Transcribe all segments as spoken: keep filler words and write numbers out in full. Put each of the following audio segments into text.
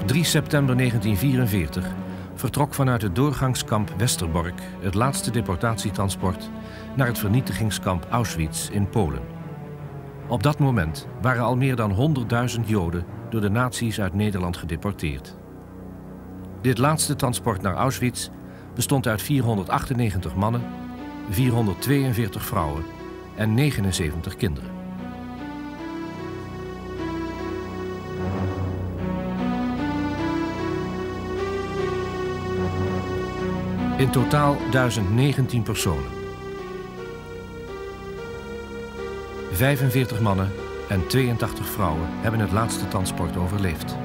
Op drie september negentien vierenveertig vertrok vanuit het doorgangskamp Westerbork het laatste deportatietransport naar het vernietigingskamp Auschwitz in Polen. Op dat moment waren al meer dan honderdduizend Joden door de nazi's uit Nederland gedeporteerd. Dit laatste transport naar Auschwitz bestond uit vierhonderdachtennegentig mannen, vierhonderdtweeënveertig vrouwen en negenenzeventig kinderen. In totaal duizend negentien personen. vijfenveertig mannen en tweeëntachtig vrouwen hebben het laatste transport overleefd.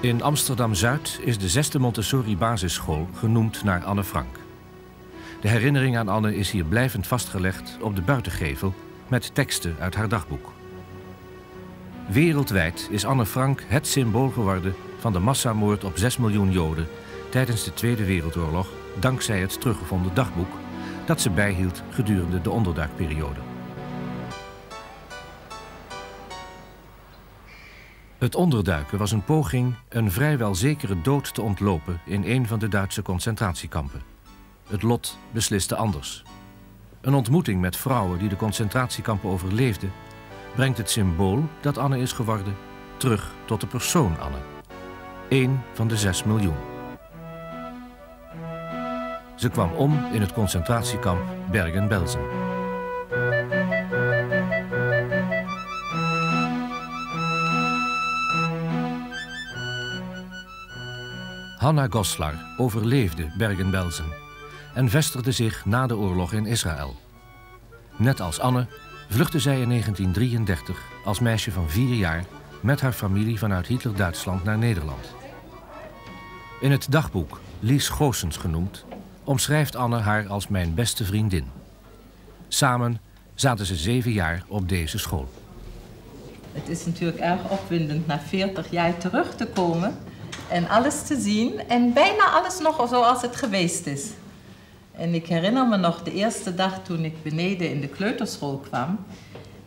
In Amsterdam-Zuid is de zesde Montessori-basisschool genoemd naar Anne Frank. De herinnering aan Anne is hier blijvend vastgelegd op de buitengevel met teksten uit haar dagboek. Wereldwijd is Anne Frank het symbool geworden van de massamoord op zes miljoen Joden tijdens de Tweede Wereldoorlog, dankzij het teruggevonden dagboek dat ze bijhield gedurende de onderduikperiode. Het onderduiken was een poging een vrijwel zekere dood te ontlopen in een van de Duitse concentratiekampen. Het lot besliste anders. Een ontmoeting met vrouwen die de concentratiekampen overleefden brengt het symbool dat Anne is geworden terug tot de persoon Anne. Eén van de zes miljoen. Ze kwam om in het concentratiekamp Bergen-Belsen. Anna Goslar overleefde Bergen-Belsen en vestigde zich na de oorlog in Israël. Net als Anne vluchtte zij in negentien drieëndertig als meisje van vier jaar met haar familie vanuit Hitler-Duitsland naar Nederland. In het dagboek, Lies Gosens genoemd, omschrijft Anne haar als mijn beste vriendin. Samen zaten ze zeven jaar op deze school. Het is natuurlijk erg opwindend na veertig jaar terug te komen en alles te zien en bijna alles nog zoals het geweest is. En ik herinner me nog de eerste dag toen ik beneden in de kleuterschool kwam.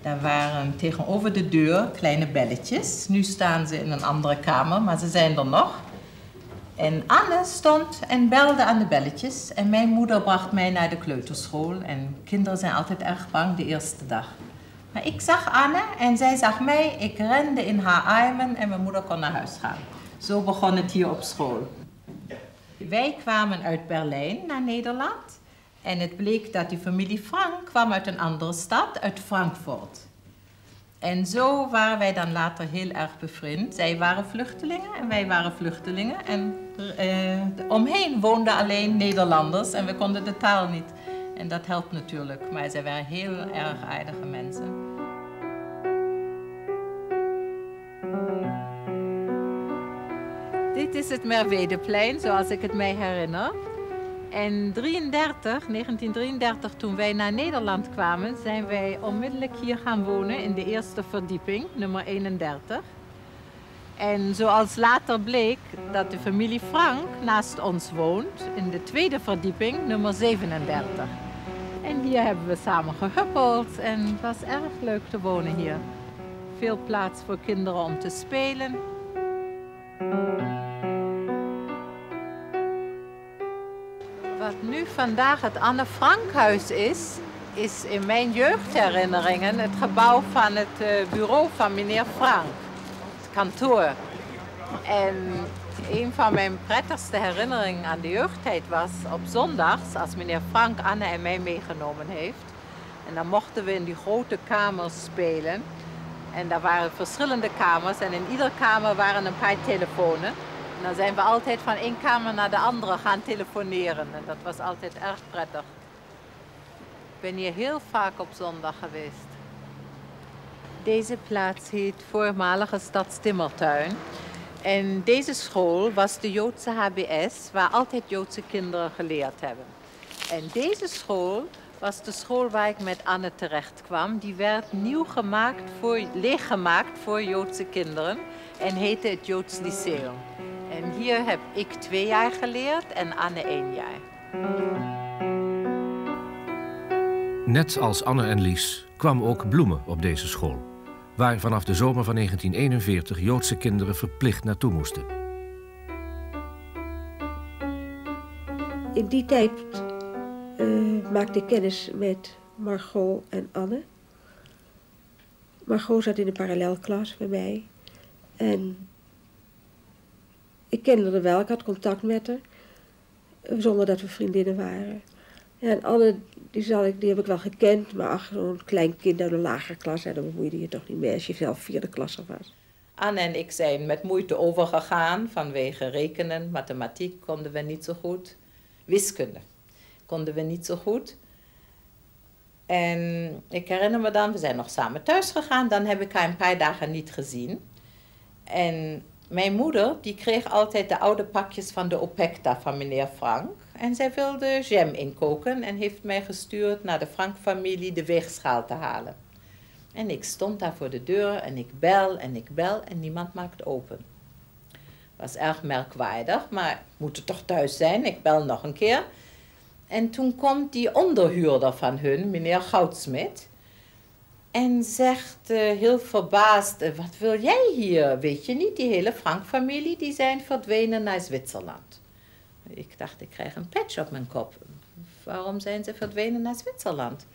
Daar waren tegenover de deur kleine belletjes. Nu staan ze in een andere kamer, maar ze zijn er nog. En Anne stond en belde aan de belletjes. En mijn moeder bracht mij naar de kleuterschool. En kinderen zijn altijd erg bang de eerste dag. Maar ik zag Anne en zij zag mij. Ik rende in haar armen en mijn moeder kon naar huis gaan. Zo begon het hier op school. Wij kwamen uit Berlijn naar Nederland en het bleek dat die familie Frank kwam uit een andere stad, uit Frankfurt. En zo waren wij dan later heel erg bevriend. Zij waren vluchtelingen en wij waren vluchtelingen en eh, omheen woonden alleen Nederlanders en we konden de taal niet. En dat helpt natuurlijk, maar zij waren heel erg aardige mensen. Dit is het Merwedeplein, zoals ik het mij herinner. En negentien drieëndertig, toen wij naar Nederland kwamen, zijn wij onmiddellijk hier gaan wonen in de eerste verdieping, nummer eenendertig. En zoals later bleek, dat de familie Frank naast ons woont in de tweede verdieping, nummer zevenendertig. En hier hebben we samen gehuppeld en het was erg leuk te wonen hier. Veel plaats voor kinderen om te spelen. Wat nu vandaag het Anne Frankhuis is, is in mijn jeugdherinneringen het gebouw van het bureau van meneer Frank, het kantoor. En een van mijn prettigste herinneringen aan de jeugdtijd was op zondags, als meneer Frank Anne en mij meegenomen heeft. En dan mochten we in die grote kamers spelen. En daar waren verschillende kamers en in ieder kamer waren een paar telefoons. En dan zijn we altijd van één kamer naar de andere gaan telefoneren en dat was altijd erg prettig. ben hier heel vaak op zondag geweest. Deze plaats heet voormalige Stadstimmertuin. En deze school was de Joodse H B S, waar altijd Joodse kinderen geleerd hebben. En deze school was de school waar ik met Anne terecht kwam. Die werd nieuw gemaakt voor, leeggemaakt voor Joodse kinderen en heette het Joods Lyceum. En hier heb ik twee jaar geleerd en Anne één jaar. Net als Anne en Lies kwam ook Bloemen op deze school, waar vanaf de zomer van negentien eenenveertig Joodse kinderen verplicht naartoe moesten. In die tijd uh, maakte ik kennis met Margot en Anne. Margot zat in een parallelklas bij mij en ik kende haar wel, ik had contact met haar, zonder dat we vriendinnen waren. En Anne, die, zal ik, die heb ik wel gekend, maar ach, zo'n klein kind uit een lagere klas, daar bemoeide je toch niet mee als je zelf vierde klasse was. Anne en ik zijn met moeite overgegaan vanwege rekenen, mathematiek konden we niet zo goed. Wiskunde konden we niet zo goed. En ik herinner me dan, we zijn nog samen thuis gegaan, dan heb ik haar een paar dagen niet gezien. En mijn moeder, die kreeg altijd de oude pakjes van de Opecta van meneer Frank. En zij wilde jam inkoken en heeft mij gestuurd naar de Frank-familie de weegschaal te halen. En ik stond daar voor de deur en ik bel en ik bel en niemand maakt open. Was erg merkwaardig, maar ik moet toch thuis zijn, ik bel nog een keer. En toen komt die onderhuurder van hun, meneer Goudsmit. En zegt uh, heel verbaasd, uh, wat wil jij hier? Weet je niet, die hele Frank-familie, die zijn verdwenen naar Zwitserland. Ik dacht, ik krijg een patch op mijn kop. Waarom zijn ze verdwenen naar Zwitserland?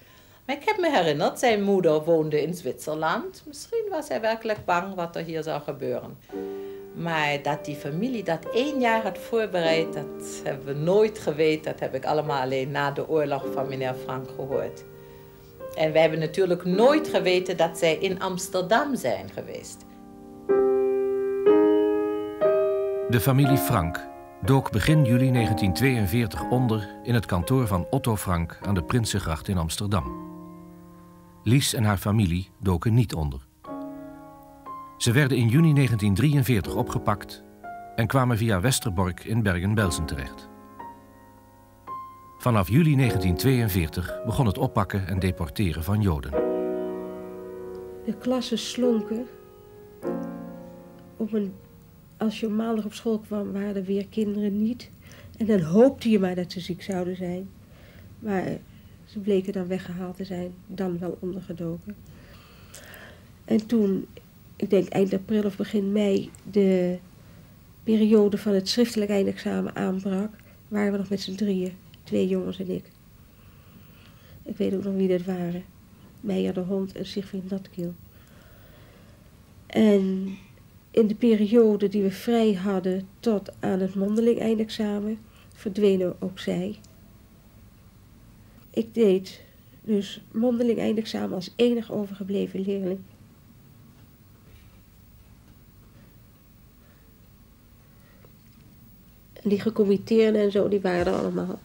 Maar ik heb me herinnerd, zijn moeder woonde in Zwitserland. Misschien was hij werkelijk bang wat er hier zou gebeuren. Maar dat die familie dat één jaar had voorbereid, dat hebben we nooit geweten. Dat heb ik allemaal alleen na de oorlog van meneer Frank gehoord. En we hebben natuurlijk nooit geweten dat zij in Amsterdam zijn geweest. De familie Frank dook begin juli negentien tweeënveertig onder in het kantoor van Otto Frank aan de Prinsengracht in Amsterdam. Lies en haar familie doken niet onder. Ze werden in juni negentien drieënveertig opgepakt en kwamen via Westerbork in Bergen-Belsen terecht. Vanaf juli negentien tweeënveertig begon het oppakken en deporteren van Joden. De klassen slonken. Op een, als je maandag op school kwam, waren er weer kinderen niet. En dan hoopte je maar dat ze ziek zouden zijn. Maar ze bleken dan weggehaald te zijn, dan wel ondergedoken. En toen, ik denk eind april of begin mei, de periode van het schriftelijk eindexamen aanbrak, waren we nog met z'n drieën. Twee jongens en ik. Ik weet ook nog wie dat waren. Meijer de Hond en Siegfried Natkiel. En in de periode die we vrij hadden tot aan het mondeling eindexamen verdwenen ook zij. Ik deed dus mondeling eindexamen als enig overgebleven leerling. En die gecommitteerden en zo, die waren er allemaal.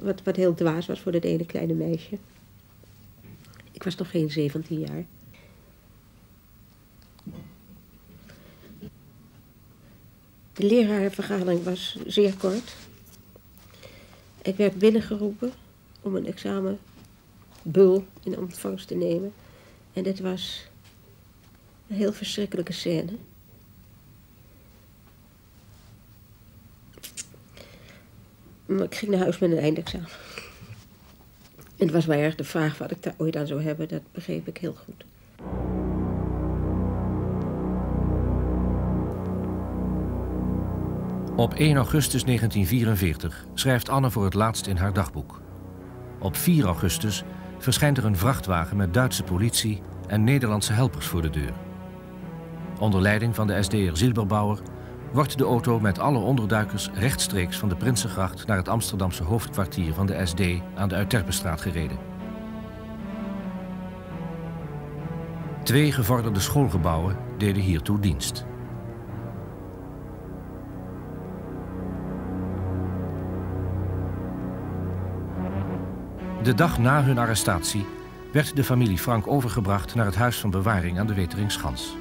Wat, wat heel dwaas was voor dat ene kleine meisje. Ik was nog geen zeventien jaar. De lerarenvergadering was zeer kort. Ik werd binnengeroepen om een examenbul in ontvangst te nemen. En dit was een heel verschrikkelijke scène. Maar ik ging naar huis met een eindexamen. En het was mij erg de vraag wat ik daar ooit aan zou hebben, dat begreep ik heel goed. Op één augustus negentien vierenveertig schrijft Anne voor het laatst in haar dagboek. Op vier augustus verschijnt er een vrachtwagen met Duitse politie en Nederlandse helpers voor de deur. Onder leiding van de S D'er Silberbauer wordt de auto met alle onderduikers rechtstreeks van de Prinsengracht naar het Amsterdamse hoofdkwartier van de S D aan de Uiterbestraat gereden. Twee gevorderde schoolgebouwen deden hiertoe dienst. De dag na hun arrestatie werd de familie Frank overgebracht naar het huis van bewaring aan de Weteringschans.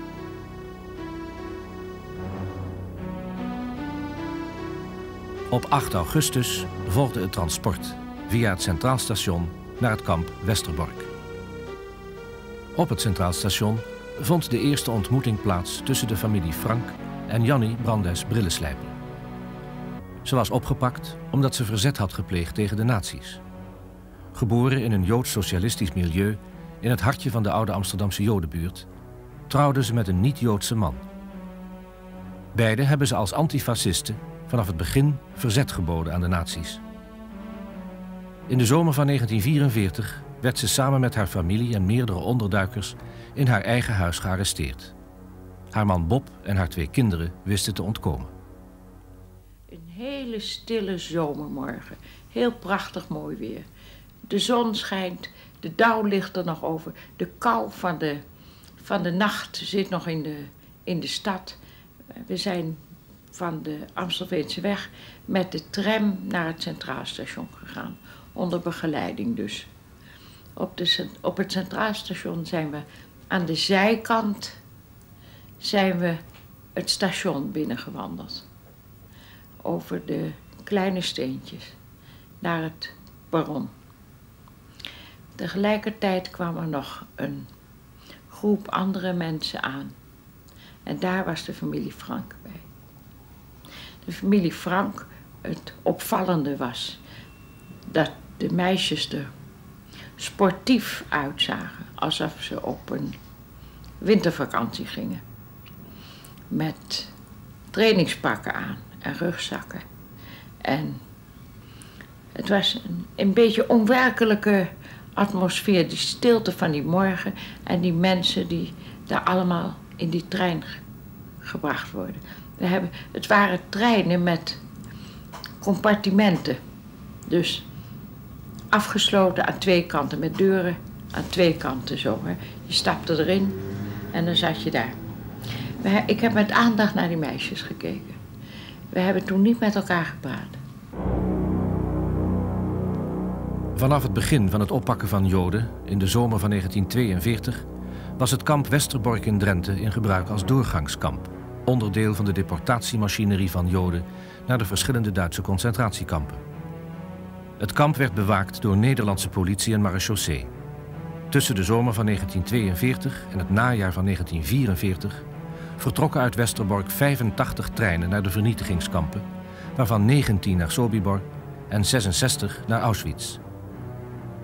Op acht augustus volgde het transport via het Centraal Station naar het kamp Westerbork. Op het Centraal Station vond de eerste ontmoeting plaats tussen de familie Frank en Jannie Brandes-Brilleslijper. Ze was opgepakt omdat ze verzet had gepleegd tegen de nazi's. Geboren in een joods-socialistisch milieu in het hartje van de oude Amsterdamse Jodenbuurt, trouwde ze met een niet-Joodse man. Beiden hebben ze als antifascisten vanaf het begin verzet geboden aan de nazi's. In de zomer van negentien vierenveertig werd ze samen met haar familie en meerdere onderduikers in haar eigen huis gearresteerd. Haar man Bob en haar twee kinderen wisten te ontkomen. Een hele stille zomermorgen, heel prachtig mooi weer. De zon schijnt, de dauw ligt er nog over. De kou van de, van de nacht zit nog in de, in de stad. We zijn van de Amstelveense weg met de tram naar het Centraal Station gegaan. Onder begeleiding dus. Op, de, op het Centraal Station zijn we aan de zijkant zijn we het station binnengewandeld. Over de kleine steentjes naar het perron. Tegelijkertijd kwam er nog een groep andere mensen aan. En daar was de familie Frank bij. De familie Frank, het opvallende was dat de meisjes er sportief uitzagen. Alsof ze op een wintervakantie gingen. Met trainingspakken aan en rugzakken. En het was een, een beetje onwerkelijke atmosfeer, die stilte van die morgen en die mensen die daar allemaal in die trein ge gebracht worden. We hebben, het waren treinen met compartimenten, dus afgesloten aan twee kanten, met deuren aan twee kanten zo. Hè. Je stapte erin en dan zat je daar. We, ik heb met aandacht naar die meisjes gekeken. We hebben toen niet met elkaar gepraat. Vanaf het begin van het oppakken van Joden, in de zomer van negentien tweeënveertig... was het kamp Westerbork in Drenthe in gebruik als doorgangskamp. Onderdeel van de deportatiemachinerie van Joden naar de verschillende Duitse concentratiekampen. Het kamp werd bewaakt door Nederlandse politie en marechaussee. Tussen de zomer van negentien tweeënveertig en het najaar van negentien vierenveertig... vertrokken uit Westerbork vijfentachtig treinen naar de vernietigingskampen, waarvan negentien naar Sobibor en zesenzestig naar Auschwitz.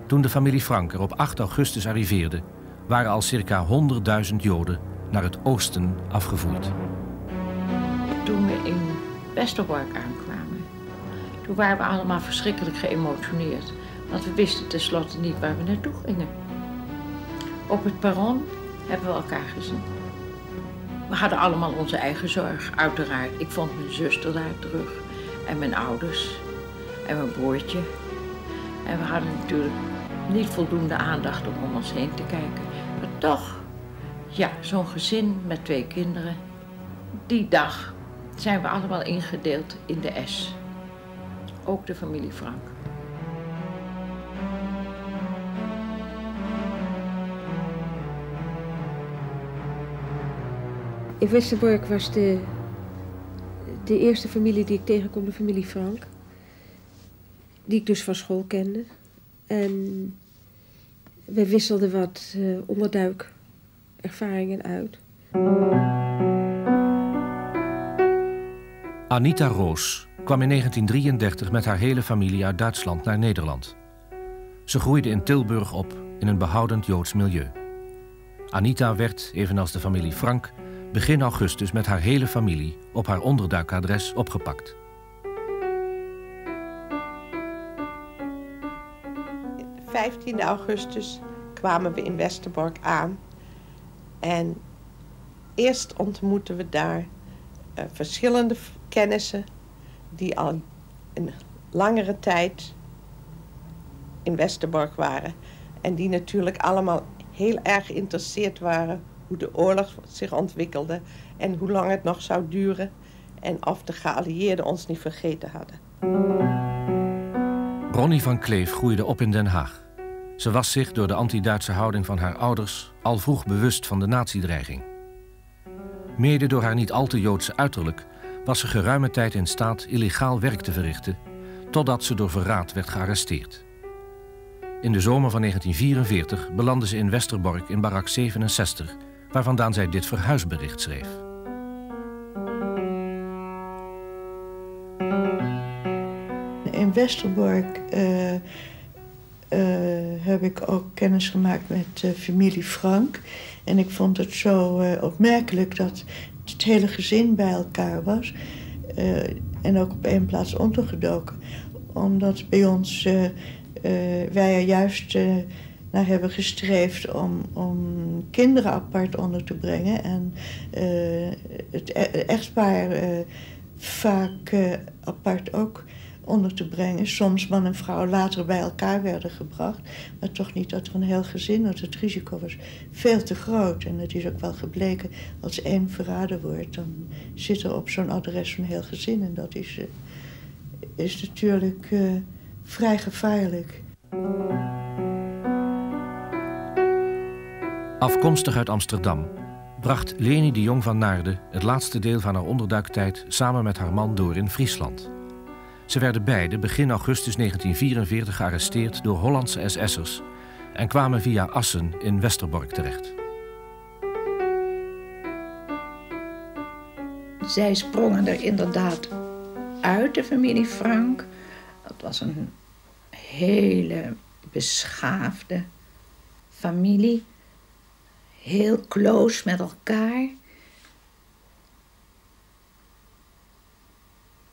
Toen de familie Frank er op acht augustus arriveerde, waren al circa honderdduizend Joden naar het oosten afgevoerd. Toen we in Westerbork aankwamen, toen waren we allemaal verschrikkelijk geëmotioneerd. Want we wisten tenslotte niet waar we naartoe gingen. Op het perron hebben we elkaar gezien. We hadden allemaal onze eigen zorg, uiteraard. Ik vond mijn zuster daar terug en mijn ouders en mijn broertje. En we hadden natuurlijk niet voldoende aandacht om om ons heen te kijken. Maar toch, ja, zo'n gezin met twee kinderen. Die dag zijn we allemaal ingedeeld in de S. Ook de familie Frank. In Westerbork was de, de eerste familie die ik tegenkom, de familie Frank. Die ik dus van school kende. En we wisselden wat uh, onderduikervaringen uit. Anita Roos kwam in negentien drieëndertig met haar hele familie uit Duitsland naar Nederland. Ze groeide in Tilburg op in een behoudend Joods milieu. Anita werd, evenals de familie Frank, begin augustus met haar hele familie op haar onderduikadres opgepakt. vijftien augustus kwamen we in Westerbork aan en eerst ontmoetten we daar uh, verschillende kennissen die al een langere tijd in Westerbork waren en die natuurlijk allemaal heel erg geïnteresseerd waren hoe de oorlog zich ontwikkelde en hoe lang het nog zou duren en of de geallieerden ons niet vergeten hadden. Ronnie van Kleef groeide op in Den Haag. Ze was zich door de anti-Duitse houding van haar ouders al vroeg bewust van de nazi-dreiging. Mede door haar niet al te Joodse uiterlijk was ze geruime tijd in staat illegaal werk te verrichten, totdat ze door verraad werd gearresteerd. In de zomer van negentien vierenveertig belandde ze in Westerbork in barak zevenenzestig, waar vandaan zij dit verhuisbericht schreef. In Westerbork uh, uh, heb ik ook kennis gemaakt met uh, familie Frank. En ik vond het zo uh, opmerkelijk dat het hele gezin bij elkaar was. Uh, en ook op één plaats ondergedoken. Omdat bij ons, uh, uh, wij er juist uh, naar hebben gestreefd om, om kinderen apart onder te brengen. En uh, het e- echtpaar uh, vaak uh, apart ook onder te brengen. Soms man en vrouw later bij elkaar werden gebracht. Maar toch niet dat er een heel gezin, want het risico was veel te groot. En het is ook wel gebleken, als één verraden wordt, dan zit er op zo'n adres een heel gezin. En dat is, is natuurlijk uh, vrij gevaarlijk. Afkomstig uit Amsterdam bracht Leni de Jong van Naarden het laatste deel van haar onderduiktijd samen met haar man door in Friesland. Ze werden beide begin augustus negentien vierenveertig gearresteerd door Hollandse S S'ers en kwamen via Assen in Westerbork terecht. Zij sprongen er inderdaad uit, de familie Frank. Dat was een hele beschaafde familie. Heel close met elkaar.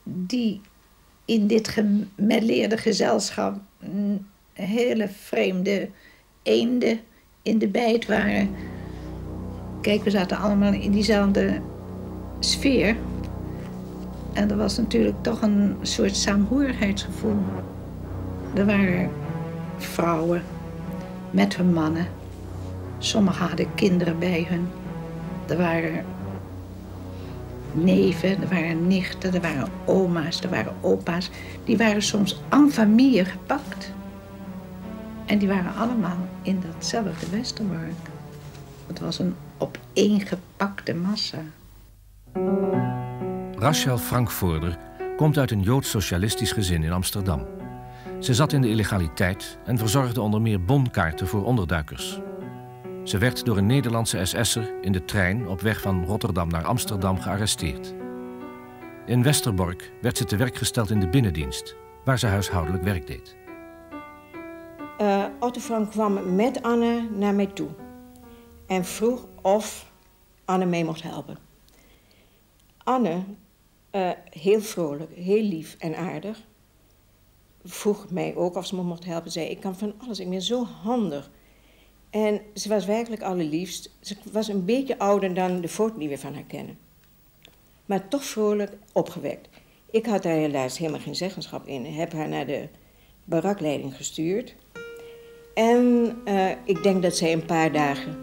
Die in dit gemêleerde gezelschap hele vreemde eenden in de bijt waren. Kijk, we zaten allemaal in diezelfde sfeer. En er was natuurlijk toch een soort saamhorigheidsgevoel. Er waren vrouwen met hun mannen. Sommigen hadden kinderen bij hun. Er waren neven, er waren nichten, er waren oma's, er waren opa's. Die waren soms en famille gepakt. En die waren allemaal in datzelfde Westerbork. Het was een opeengepakte massa. Rachel Frankvoorder komt uit een joods-socialistisch gezin in Amsterdam. Ze zat in de illegaliteit en verzorgde onder meer bonkaarten voor onderduikers. Ze werd door een Nederlandse S S'er in de trein op weg van Rotterdam naar Amsterdam gearresteerd. In Westerbork werd ze te werk gesteld in de binnendienst, waar ze huishoudelijk werk deed. Uh, Otto Frank kwam met Anne naar mij toe en vroeg of Anne mee mocht helpen. Anne, uh, heel vrolijk, heel lief en aardig, vroeg mij ook of ze me mocht helpen. Zei, ik kan van alles, ik ben zo handig. En ze was werkelijk allerliefst. Ze was een beetje ouder dan de foto die we van haar kennen. Maar toch vrolijk opgewekt. Ik had daar helaas helemaal geen zeggenschap in. Ik heb haar naar de barakleiding gestuurd. En uh, ik denk dat zij een paar dagen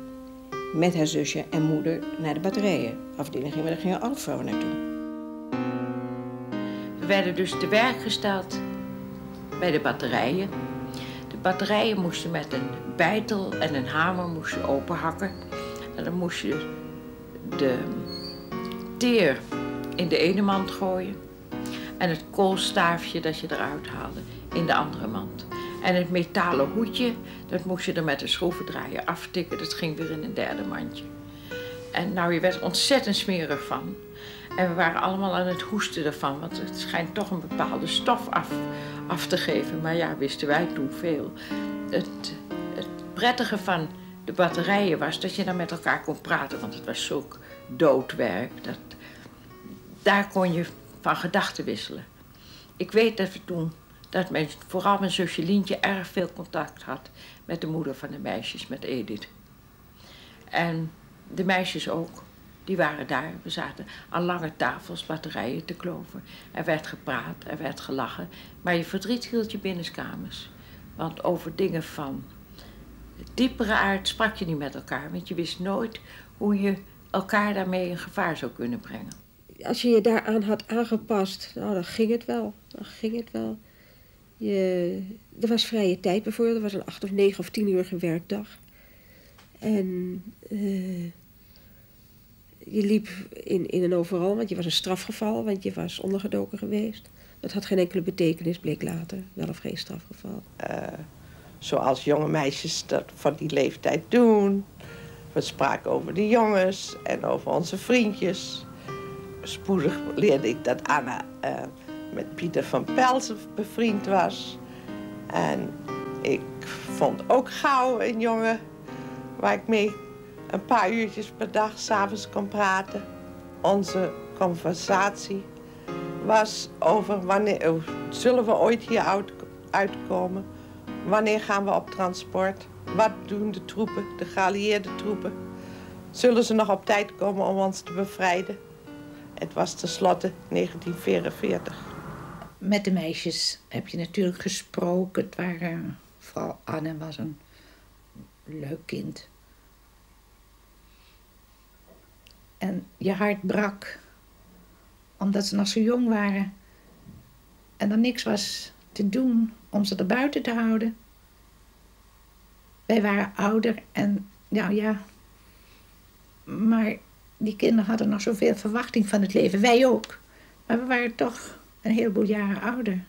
met haar zusje en moeder naar de batterijenafdeling ging. Maar daar gingen alle vrouwen naartoe. We werden dus te werk gesteld bij de batterijen. De batterijen moesten met een bijtel en een hamer moesten openhakken. En dan moest je de teer in de ene mand gooien. En het koolstaafje dat je eruit haalde in de andere mand. En het metalen hoedje, dat moest je er met een schroevendraaier aftikken. Dat ging weer in een derde mandje. En nou, je werd er ontzettend smerig van. En we waren allemaal aan het hoesten ervan, want het schijnt toch een bepaalde stof af, af te geven. Maar ja, wisten wij toen veel. Het, het prettige van de batterijen was dat je dan met elkaar kon praten, want het was zulk doodwerk. Dat, daar kon je van gedachten wisselen. Ik weet dat we toen, dat men, vooral mijn zusje Lientje, erg veel contact had met de moeder van de meisjes, met Edith. En de meisjes ook. Die waren daar, we zaten aan lange tafels batterijen te kloven. Er werd gepraat, er werd gelachen, maar je verdriet hield je binnenskamers. Want over dingen van diepere aard sprak je niet met elkaar, want je wist nooit hoe je elkaar daarmee in gevaar zou kunnen brengen. Als je je daaraan had aangepast, nou, dan ging het wel, dan ging het wel. Je, er was vrije tijd bijvoorbeeld, er was een acht of negen of tien uur werkdag. En uh, je liep in, in een overal, want je was een strafgeval, want je was ondergedoken geweest. Dat had geen enkele betekenis, bleek later, wel of geen strafgeval. Uh, zoals jonge meisjes dat van die leeftijd doen. We spraken over de jongens en over onze vriendjes. Spoedig leerde ik dat Anna uh, met Pieter van Pelsen bevriend was. En ik vond ook gauw een jongen waar ik mee een paar uurtjes per dag 's avonds kon praten. Onze conversatie was over wanneer zullen we ooit hier uit, uitkomen? Wanneer gaan we op transport? Wat doen de troepen, de geallieerde troepen? Zullen ze nog op tijd komen om ons te bevrijden? Het was tenslotte negentien vierenveertig. Met de meisjes heb je natuurlijk gesproken. Het waren, vooral Anne was een leuk kind. En je hart brak, omdat ze nog zo jong waren en er niks was te doen om ze er buiten te houden. Wij waren ouder en, nou ja, maar die kinderen hadden nog zoveel verwachting van het leven. Wij ook, maar we waren toch een heleboel jaren ouder.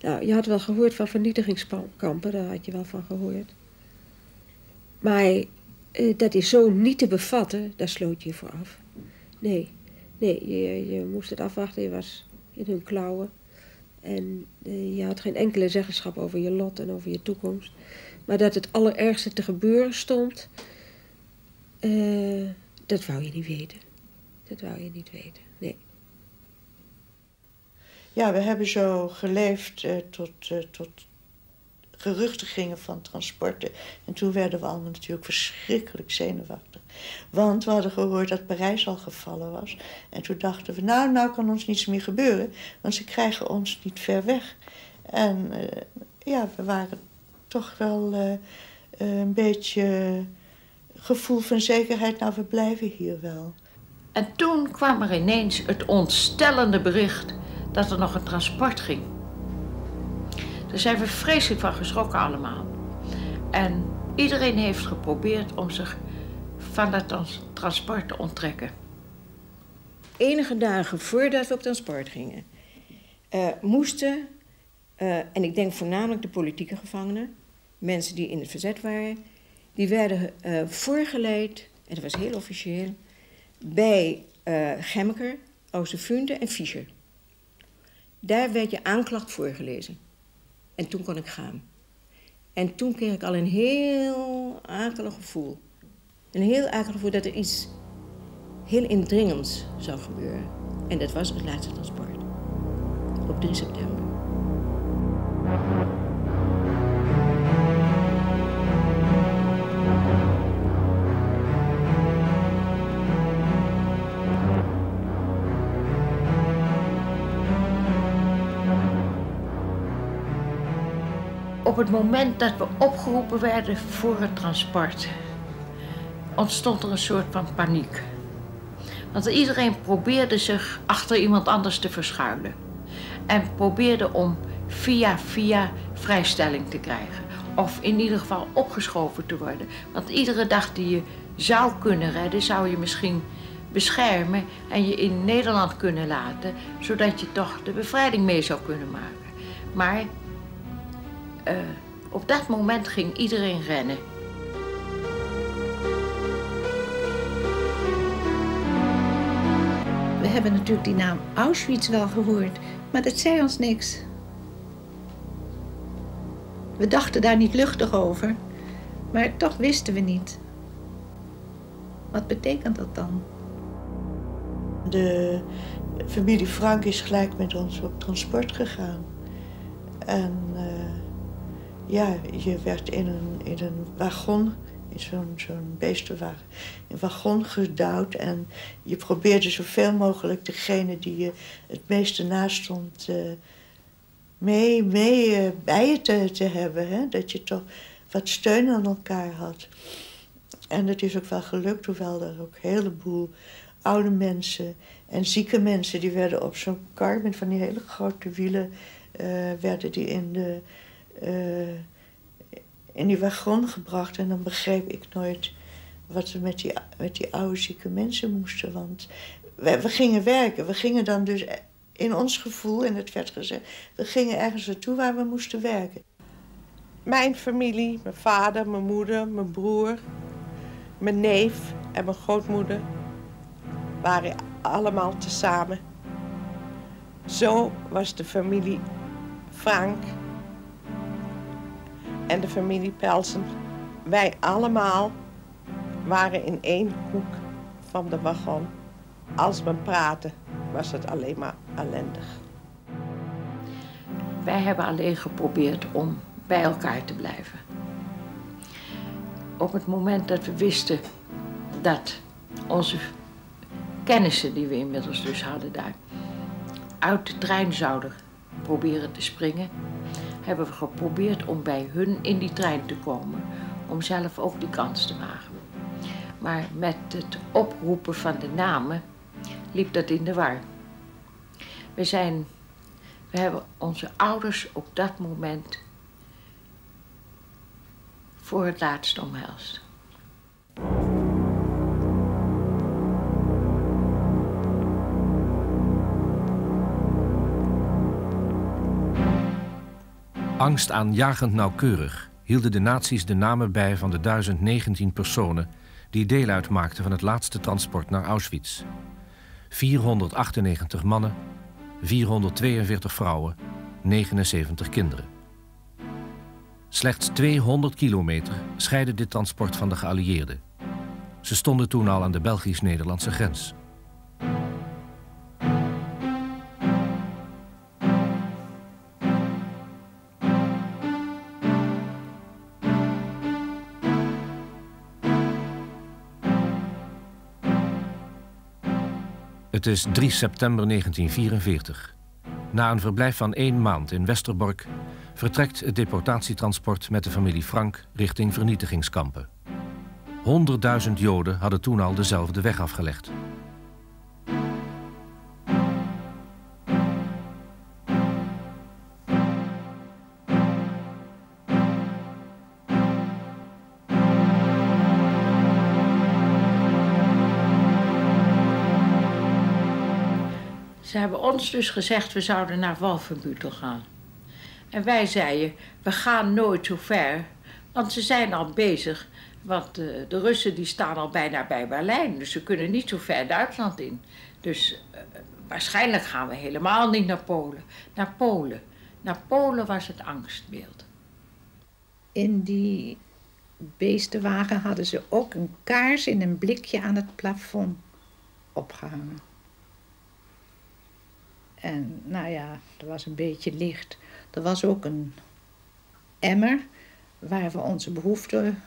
Nou, je had wel gehoord van vernietigingskampen, daar had je wel van gehoord. Maar eh, dat is zo niet te bevatten, daar sloot je je voor af. Nee, nee je, je moest het afwachten, je was in hun klauwen. En eh, je had geen enkele zeggenschap over je lot en over je toekomst. Maar dat het allerergste te gebeuren stond, uh, dat wou je niet weten. Dat wou je niet weten, nee. Ja, we hebben zo geleefd uh, tot, uh, tot geruchten gingen van transporten. En toen werden we allemaal natuurlijk verschrikkelijk zenuwachtig. Want we hadden gehoord dat Parijs al gevallen was. En toen dachten we, nou, nou kan ons niets meer gebeuren. Want ze krijgen ons niet ver weg. En uh, ja, we waren toch wel uh, een beetje gevoel van zekerheid, nou we blijven hier wel. En toen kwam er ineens het ontstellende bericht dat er nog een transport ging. Daar zijn we vreselijk van geschrokken allemaal. En iedereen heeft geprobeerd om zich van dat trans transport te onttrekken. Enige dagen voordat we op transport gingen, uh, moesten, uh, en ik denk voornamelijk de politieke gevangenen, mensen die in het verzet waren, die werden uh, voorgeleid, en dat was heel officieel, bij uh, Gemmeker, Oosterfunde en Fischer. Daar werd je aanklacht voorgelezen. En toen kon ik gaan. En toen kreeg ik al een heel akelig gevoel. Een heel akelig gevoel dat er iets heel indringends zou gebeuren. En dat was het laatste transport. Op drie september. Op het moment dat we opgeroepen werden voor het transport, ontstond er een soort van paniek. Want iedereen probeerde zich achter iemand anders te verschuilen. En probeerde om via via vrijstelling te krijgen. Of in ieder geval opgeschoven te worden. Want iedere dag die je zou kunnen redden, zou je misschien beschermen en je in Nederland kunnen laten. Zodat je toch de bevrijding mee zou kunnen maken. Maar Uh, op dat moment ging iedereen rennen. We hebben natuurlijk die naam Auschwitz wel gehoord, maar dat zei ons niks. We dachten daar niet luchtig over, maar toch wisten we niet. Wat betekent dat dan? De familie Frank is gelijk met ons op transport gegaan. En Uh... ja, je werd in een, in een wagon, in zo'n zo'n beestenwagen, in een wagon gedouwd. En je probeerde zoveel mogelijk degene die je het meeste naast stond uh, mee, mee uh, bij je te, te hebben. Hè? Dat je toch wat steun aan elkaar had. En dat is ook wel gelukt, hoewel er ook een heleboel oude mensen en zieke mensen, die werden op zo'n kar met van die hele grote wielen uh, werden die in de, uh, in die wagon gebracht. En dan begreep ik nooit wat we met die, met die oude zieke mensen moesten. Want we, we gingen werken. We gingen dan dus in ons gevoel, en het werd gezegd, we gingen ergens naartoe waar we moesten werken. Mijn familie, mijn vader, mijn moeder, mijn broer, mijn neef en mijn grootmoeder waren allemaal tezamen. Zo was de familie Frank en de familie Pelsen. Wij allemaal waren in één hoek van de wagon. Als men praatte, was het alleen maar ellendig. Wij hebben alleen geprobeerd om bij elkaar te blijven. Op het moment dat we wisten dat onze kennissen die we inmiddels dus hadden daar uit de trein zouden proberen te springen, hebben we geprobeerd om bij hun in die trein te komen, om zelf ook die kans te maken. Maar met het oproepen van de namen liep dat in de war. We zijn, we hebben onze ouders op dat moment voor het laatst omhelst. Angstaanjagend nauwkeurig hielden de nazi's de namen bij van de duizend negentien personen die deel uitmaakten van het laatste transport naar Auschwitz. vierhonderdachtennegentig mannen, vierhonderdtweeënveertig vrouwen, negenenzeventig kinderen. Slechts tweehonderd kilometer scheidde dit transport van de geallieerden. Ze stonden toen al aan de Belgisch-Nederlandse grens. Het is drie september negentien vierenveertig. Na een verblijf van één maand in Westerbork vertrekt het deportatietransport met de familie Frank richting vernietigingskampen. honderdduizend Joden hadden toen al dezelfde weg afgelegd. Ze hebben ons dus gezegd, we zouden naar Wolfenbüttel gaan. En wij zeiden, we gaan nooit zo ver, want ze zijn al bezig. Want de, de Russen die staan al bijna bij Berlijn, dus ze kunnen niet zo ver Duitsland in. Dus uh, waarschijnlijk gaan we helemaal niet naar Polen. Naar Polen. Naar Polen was het angstbeeld. In die beestenwagen hadden ze ook een kaars in een blikje aan het plafond opgehangen. En nou ja, er was een beetje licht. Er was ook een emmer waar we onze behoeften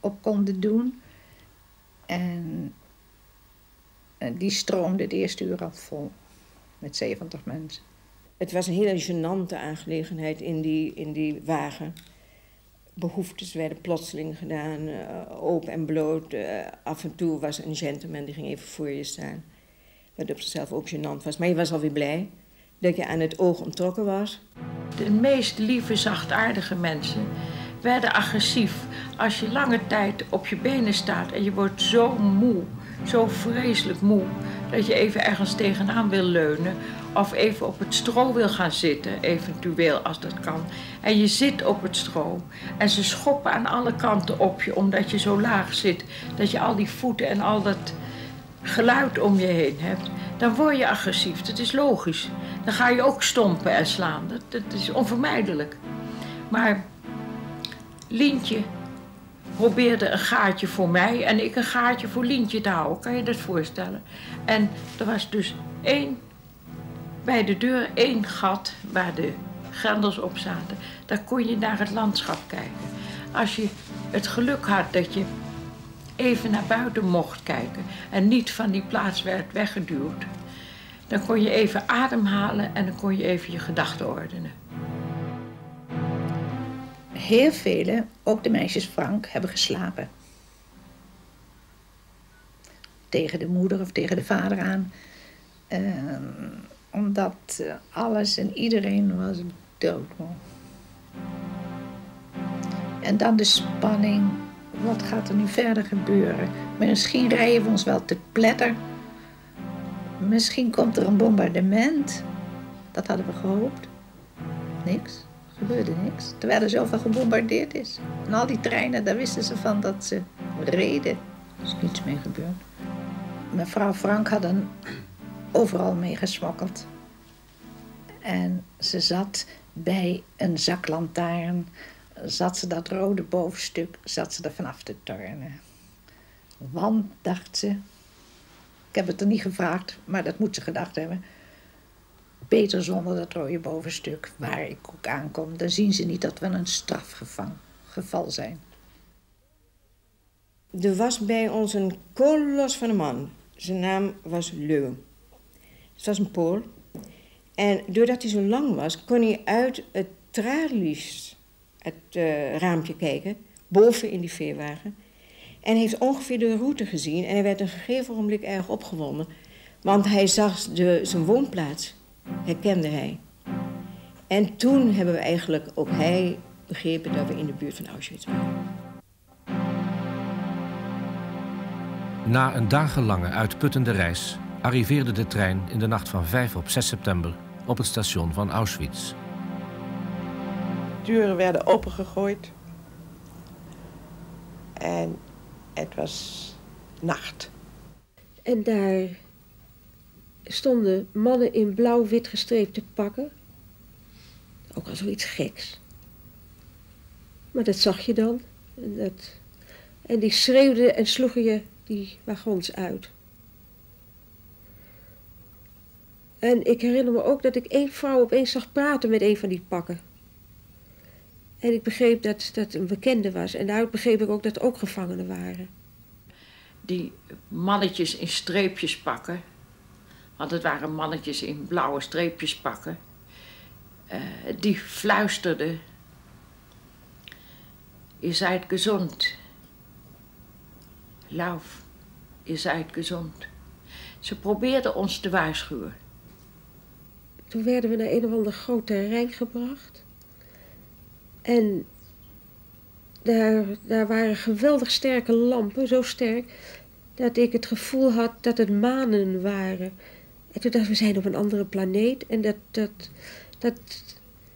op konden doen. En die stroomde het eerste uur al vol met zeventig mensen. Het was een hele gênante aangelegenheid in die, in die wagen. Behoeftes werden plotseling gedaan, open en bloot. Af en toe was een gentleman die ging even voor je staan. Wat op zichzelf ook gênant was. Maar je was alweer blij dat je aan het oog onttrokken was. De meest lieve, zachtaardige mensen werden agressief. Als je lange tijd op je benen staat en je wordt zo moe, zo vreselijk moe, dat je even ergens tegenaan wil leunen of even op het stro wil gaan zitten, eventueel als dat kan. En je zit op het stro en ze schoppen aan alle kanten op je omdat je zo laag zit, dat je al die voeten en al dat geluid om je heen hebt, dan word je agressief. Dat is logisch. Dan ga je ook stompen en slaan. Dat, dat is onvermijdelijk. Maar Lientje probeerde een gaatje voor mij en ik een gaatje voor Lientje te houden. Kan je dat voorstellen? En er was dus één, bij de deur één gat waar de grendels op zaten. Daar kon je naar het landschap kijken. Als je het geluk had dat je even naar buiten mocht kijken en niet van die plaats werd weggeduwd, dan kon je even ademhalen en dan kon je even je gedachten ordenen. Heel velen, ook de meisjes Frank, hebben geslapen. Tegen de moeder of tegen de vader aan. Uh, Omdat alles en iedereen was doodmoe. En dan de spanning. Wat gaat er nu verder gebeuren? Misschien rijden we ons wel te pletter. Misschien komt er een bombardement. Dat hadden we gehoopt. Niks. Er gebeurde niks. Terwijl er zoveel gebombardeerd is. En al die treinen, daar wisten ze van dat ze reden. Er is niets mee gebeurd. Mevrouw Frank had een overal mee gesmokkeld. En ze zat bij een zaklantaarn. Zat ze dat rode bovenstuk, zat ze er vanaf te tornen. Want, dacht ze, ik heb het er niet gevraagd, maar dat moet ze gedacht hebben. Beter zonder dat rode bovenstuk, waar ik ook aankom. Dan zien ze niet dat we een strafgeval zijn. Er was bij ons een kolos van een man. Zijn naam was Leu. Het was een Pool. En doordat hij zo lang was, kon hij uit het tralies, het uh, raampje kijken, boven in die veerwagen. En heeft ongeveer de route gezien en hij werd een gegeven ogenblik erg opgewonden. Want hij zag de, zijn woonplaats, herkende hij. En toen hebben we eigenlijk, ook hij, begrepen dat we in de buurt van Auschwitz waren. Na een dagenlange uitputtende reis arriveerde de trein in de nacht van vijf op zes september op het station van Auschwitz. Deuren werden opengegooid en het was nacht. En daar stonden mannen in blauw-wit gestreepte pakken, ook al zoiets geks. Maar dat zag je dan en, dat... en die schreeuwden en sloegen je die wagons uit. En ik herinner me ook dat ik één vrouw opeens zag praten met een van die pakken. En ik begreep dat dat een bekende was. En daaruit begreep ik ook dat er ook gevangenen waren. Die mannetjes in streepjes pakken, want het waren mannetjes in blauwe streepjes pakken, uh, die fluisterden: je zijt gezond. Lauf, je zijt gezond. Ze probeerden ons te waarschuwen. Toen werden we naar een of ander groot terrein gebracht. En daar, daar waren geweldig sterke lampen, zo sterk, dat ik het gevoel had dat het manen waren. En toen dacht ik, we zijn op een andere planeet. En dat, dat, dat,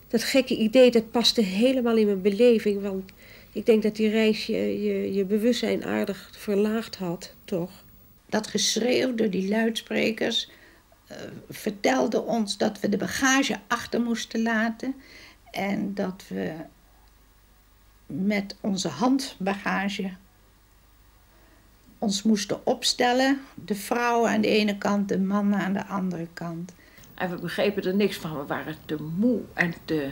dat gekke idee, dat paste helemaal in mijn beleving. Want ik denk dat die reis je, je, je bewustzijn aardig verlaagd had, toch? Dat geschreeuw door die luidsprekers uh, vertelde ons dat we de bagage achter moesten laten. En dat we met onze handbagage ons moesten opstellen. De vrouwen aan de ene kant, de mannen aan de andere kant. En we begrepen er niks van. We waren te moe en te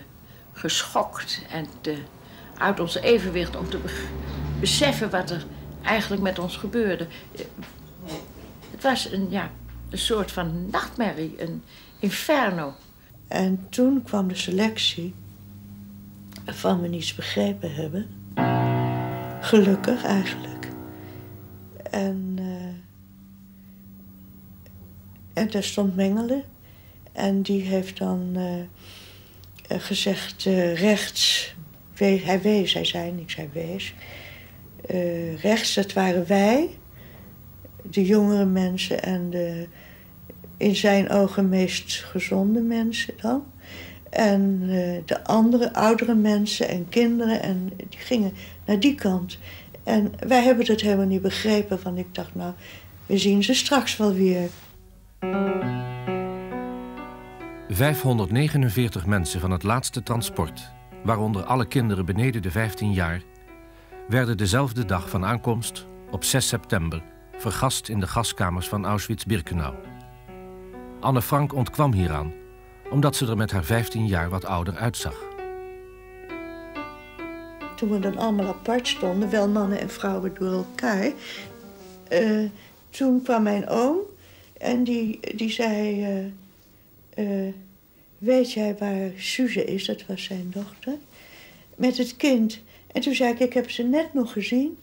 geschokt en te uit ons evenwicht om te beseffen wat er eigenlijk met ons gebeurde. Het was een, ja, een soort van nachtmerrie, een inferno. En toen kwam de selectie waarvan we niets begrepen hebben. Gelukkig eigenlijk. En, uh, en daar stond Mengelen. En die heeft dan uh, gezegd uh, rechts. We, hij wees, hij zei niks, hij wees. Uh, rechts, dat waren wij. De jongere mensen en de... in zijn ogen meest gezonde mensen dan. En uh, de andere, oudere mensen en kinderen, en die gingen naar die kant. En wij hebben dat helemaal niet begrepen, want ik dacht, nou, we zien ze straks wel weer. vijfhonderdnegenenveertig mensen van het laatste transport, waaronder alle kinderen beneden de vijftien jaar... werden dezelfde dag van aankomst, op zes september... vergast in de gaskamers van Auschwitz-Birkenau. Anne Frank ontkwam hieraan, omdat ze er met haar vijftien jaar wat ouder uitzag. Toen we dan allemaal apart stonden, wel mannen en vrouwen door elkaar... Uh, toen kwam mijn oom en die, die zei... Uh, uh, weet jij waar Suze is? Dat was zijn dochter. Met het kind. En toen zei ik, ik heb ze net nog gezien.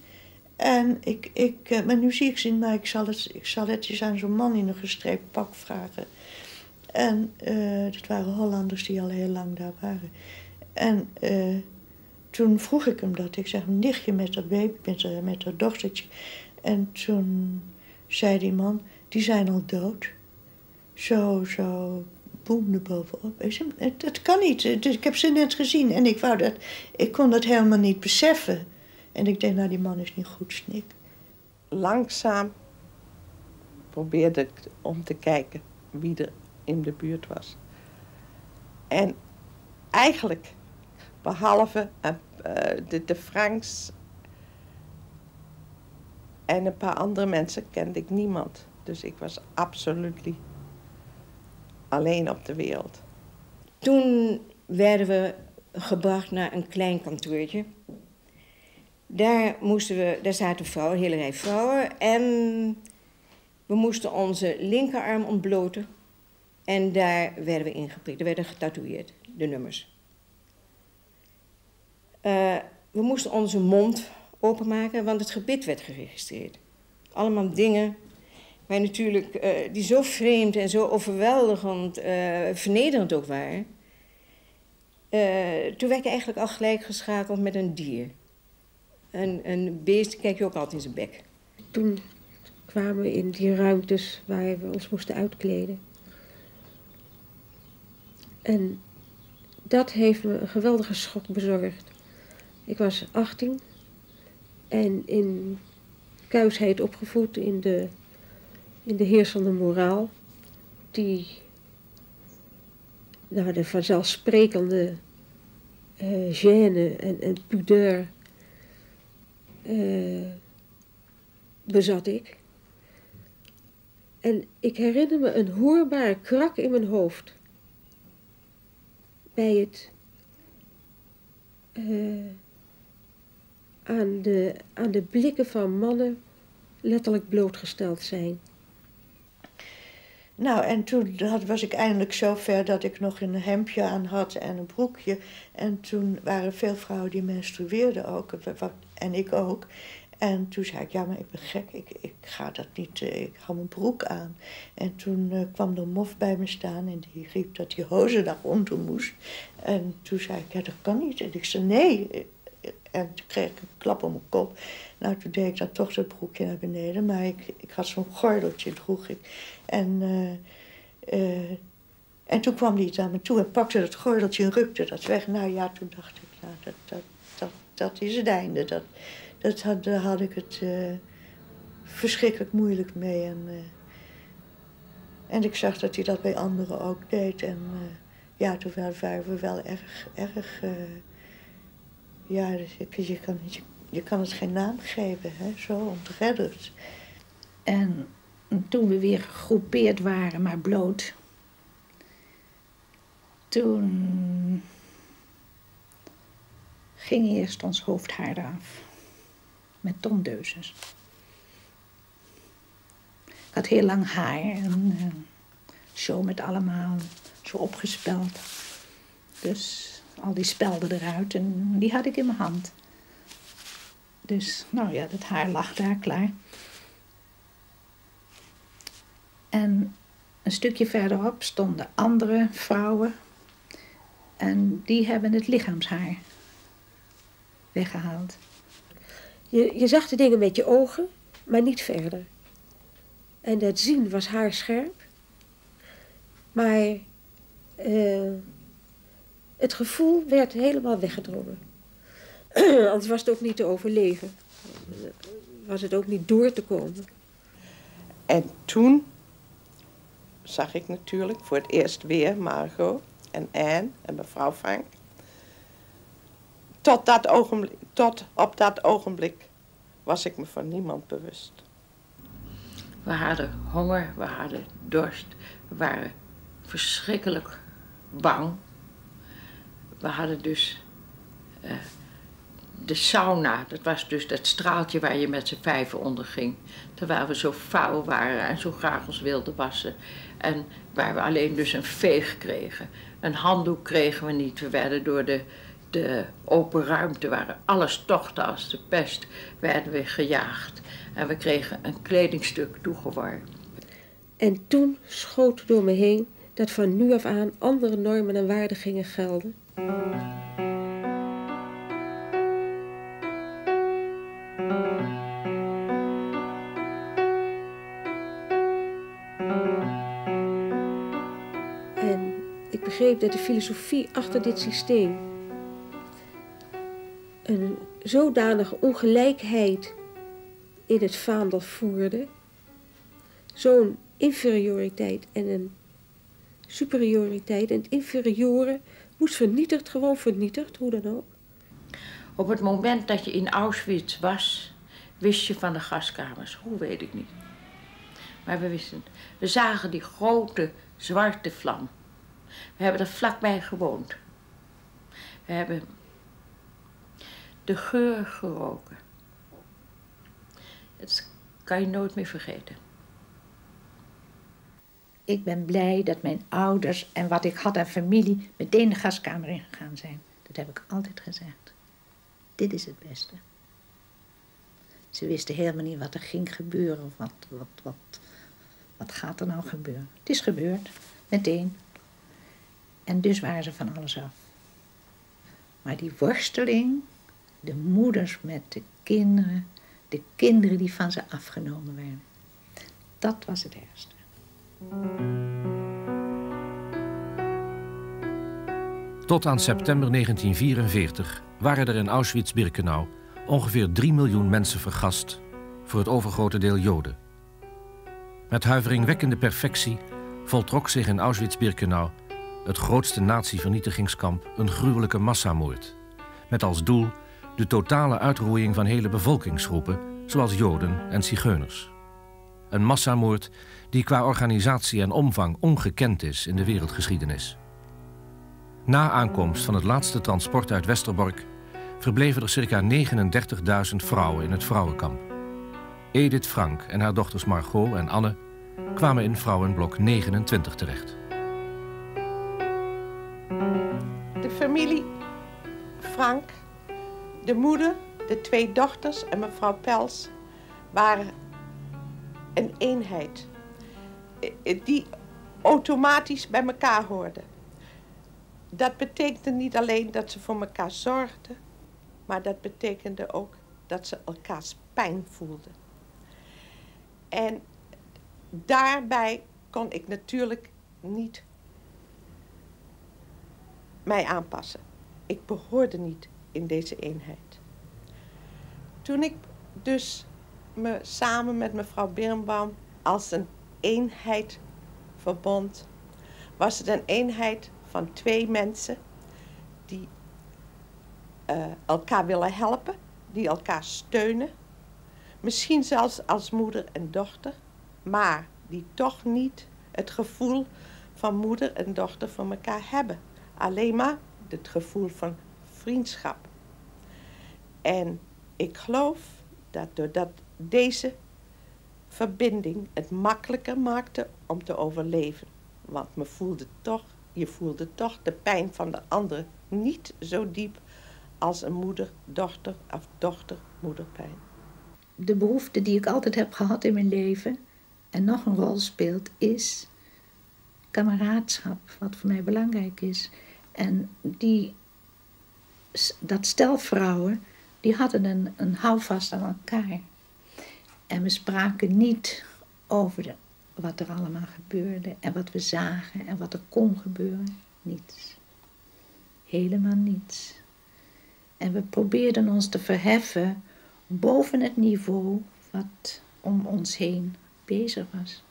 En ik, ik, maar nu zie ik ze niet, maar ik zal het, ik zal het eens aan zo'n man in een gestreept pak vragen. En uh, dat waren Hollanders die al heel lang daar waren. En uh, toen vroeg ik hem dat. Ik zeg, een nichtje met dat baby, met, met dat dochtertje. En toen zei die man, die zijn al dood. Zo, zo boemde bovenop. Dat kan niet. Ik heb ze net gezien. En ik, wou dat, ik kon dat helemaal niet beseffen. En ik dacht, nou, die man is niet goed, snik. Langzaam probeerde ik om te kijken wie er in de buurt was. En eigenlijk, behalve uh, de, de Franks en een paar andere mensen, kende ik niemand. Dus ik was absoluut alleen op de wereld. Toen werden we gebracht naar een klein kantoortje. Daar, moesten we, daar zaten vrouwen, een hele rij vrouwen. En we moesten onze linkerarm ontbloten. En daar werden we ingeprikt. Er werden getatoeëerd, de nummers. Uh, we moesten onze mond openmaken, want het gebit werd geregistreerd. Allemaal dingen waar natuurlijk, uh, die zo vreemd en zo overweldigend, uh, vernederend ook waren. Uh, toen werd ik eigenlijk al gelijk geschakeld met een dier. Een, een beest kijk je ook altijd in zijn bek. Toen kwamen we in die ruimtes waar we ons moesten uitkleden. En dat heeft me een geweldige schok bezorgd. Ik was achttien en in kuisheid opgevoed in de, in de heersende moraal. Die, nou, de vanzelfsprekende uh, gêne en, en pudeur uh, bezat ik. En ik herinner me een hoorbare krak in mijn hoofd. Bij het uh, aan, de, aan de blikken van mannen letterlijk blootgesteld zijn. Nou, en toen had, was ik eindelijk zo ver dat ik nog een hemdje aan had en een broekje. En toen waren veel vrouwen die menstrueerden ook, en ik ook. En toen zei ik, ja, maar ik ben gek, ik, ik ga dat niet, ik hou mijn broek aan. En toen uh, kwam er mof bij me staan en die riep dat die hozen daaronder moest. En toen zei ik, ja, dat kan niet. En ik zei, nee. En toen kreeg ik een klap op mijn kop. Nou, toen deed ik dan toch dat broekje naar beneden. Maar ik, ik had zo'n gordeltje, droeg ik. En, uh, uh, en toen kwam die naar me toe en pakte dat gordeltje en rukte dat weg. Nou ja, toen dacht ik, nou, dat, dat, dat, dat is het einde. Dat, Dat had, daar had ik het uh, verschrikkelijk moeilijk mee. En, uh, en ik zag dat hij dat bij anderen ook deed. En uh, ja, toen waren we wel erg, erg... Uh, ja, je, je, kan, je, je kan het geen naam geven, hè? Zo ontredderd. En toen we weer gegroepeerd waren, maar bloot... toen ging eerst ons hoofdhaar eraf. Met tondeuses. Ik had heel lang haar en uh, zo met allemaal zo opgespeld. Dus al die spelden eruit en die had ik in mijn hand. Dus nou ja, dat haar lag daar klaar. En een stukje verderop stonden andere vrouwen. En die hebben het lichaamshaar weggehaald. Je, je zag de dingen met je ogen, maar niet verder. En dat zien was haarscherp. Maar uh, het gevoel werd helemaal weggedrongen. Anders was het ook niet te overleven. Was het ook niet door te komen. En toen zag ik natuurlijk voor het eerst weer Margot en Anne en mevrouw Frank. Tot, dat ogenblik, tot op dat ogenblik was ik me van niemand bewust. We hadden honger, we hadden dorst, we waren verschrikkelijk bang. We hadden dus uh, de sauna, dat was dus dat straaltje waar je met z'n vijven onder ging. Terwijl we zo vuil waren en zo graag ons wilden wassen. En waar we alleen dus een veeg kregen. Een handdoek kregen we niet, we werden door de... de open ruimte waar alles tochtte als de pest, werden we gejaagd. En we kregen een kledingstuk toegeworpen. En toen schoot door me heen dat van nu af aan andere normen en waarden gingen gelden. En ik begreep dat de filosofie achter dit systeem een zodanige ongelijkheid in het vaandel voerde, zo'n inferioriteit en een superioriteit. En het inferiore moest vernietigd, gewoon vernietigd, hoe dan ook. Op het moment dat je in Auschwitz was, wist je van de gaskamers. Hoe, weet ik niet. Maar we wisten, we zagen die grote zwarte vlam. We hebben er vlakbij gewoond. We hebben de geur geroken. Dat kan je nooit meer vergeten. Ik ben blij dat mijn ouders en wat ik had aan familie meteen de gaskamer ingegaan zijn. Dat heb ik altijd gezegd. Dit is het beste. Ze wisten helemaal niet wat er ging gebeuren of wat, wat, wat, wat gaat er nou gebeuren. Het is gebeurd, meteen. En dus waren ze van alles af. Maar die worsteling, de moeders met de kinderen, de kinderen die van ze afgenomen werden, dat was het ergste. Tot aan september negentien vierenveertig waren er in Auschwitz-Birkenau ongeveer drie miljoen mensen vergast, voor het overgrote deel Joden. Met huiveringwekkende perfectie voltrok zich in Auschwitz-Birkenau, het grootste natievernietigingskamp, een gruwelijke massamoord, met als doel de totale uitroeiing van hele bevolkingsgroepen, zoals Joden en Zigeuners. Een massamoord die qua organisatie en omvang ongekend is in de wereldgeschiedenis. Na aankomst van het laatste transport uit Westerbork verbleven er circa negenendertigduizend vrouwen in het vrouwenkamp. Edith Frank en haar dochters Margot en Anne kwamen in vrouwenblok negenentwintig terecht. De familie Frank, de moeder, de twee dochters en mevrouw Pels waren een eenheid die automatisch bij elkaar hoorde. Dat betekende niet alleen dat ze voor elkaar zorgden, maar dat betekende ook dat ze elkaars pijn voelden. En daarbij kon ik natuurlijk niet mij aanpassen. Ik behoorde niet in deze eenheid. Toen ik dus me samen met mevrouw Birnbaum als een eenheid verbond, was het een eenheid van twee mensen die uh, elkaar willen helpen, die elkaar steunen, misschien zelfs als moeder en dochter, maar die toch niet het gevoel van moeder en dochter voor elkaar hebben. Alleen maar het gevoel van vriendschap. En ik geloof dat doordat deze verbinding het makkelijker maakte om te overleven. Want me voelde toch, je voelde toch de pijn van de ander niet zo diep als een moeder-dochter of dochter-moederpijn. De behoefte die ik altijd heb gehad in mijn leven en nog een rol speelt is kameraadschap, wat voor mij belangrijk is. En die, dat stel vrouwen, die hadden een, een houvast aan elkaar. En we spraken niet over de, wat er allemaal gebeurde en wat we zagen en wat er kon gebeuren. Niets. Helemaal niets. En we probeerden ons te verheffen boven het niveau wat om ons heen bezig was.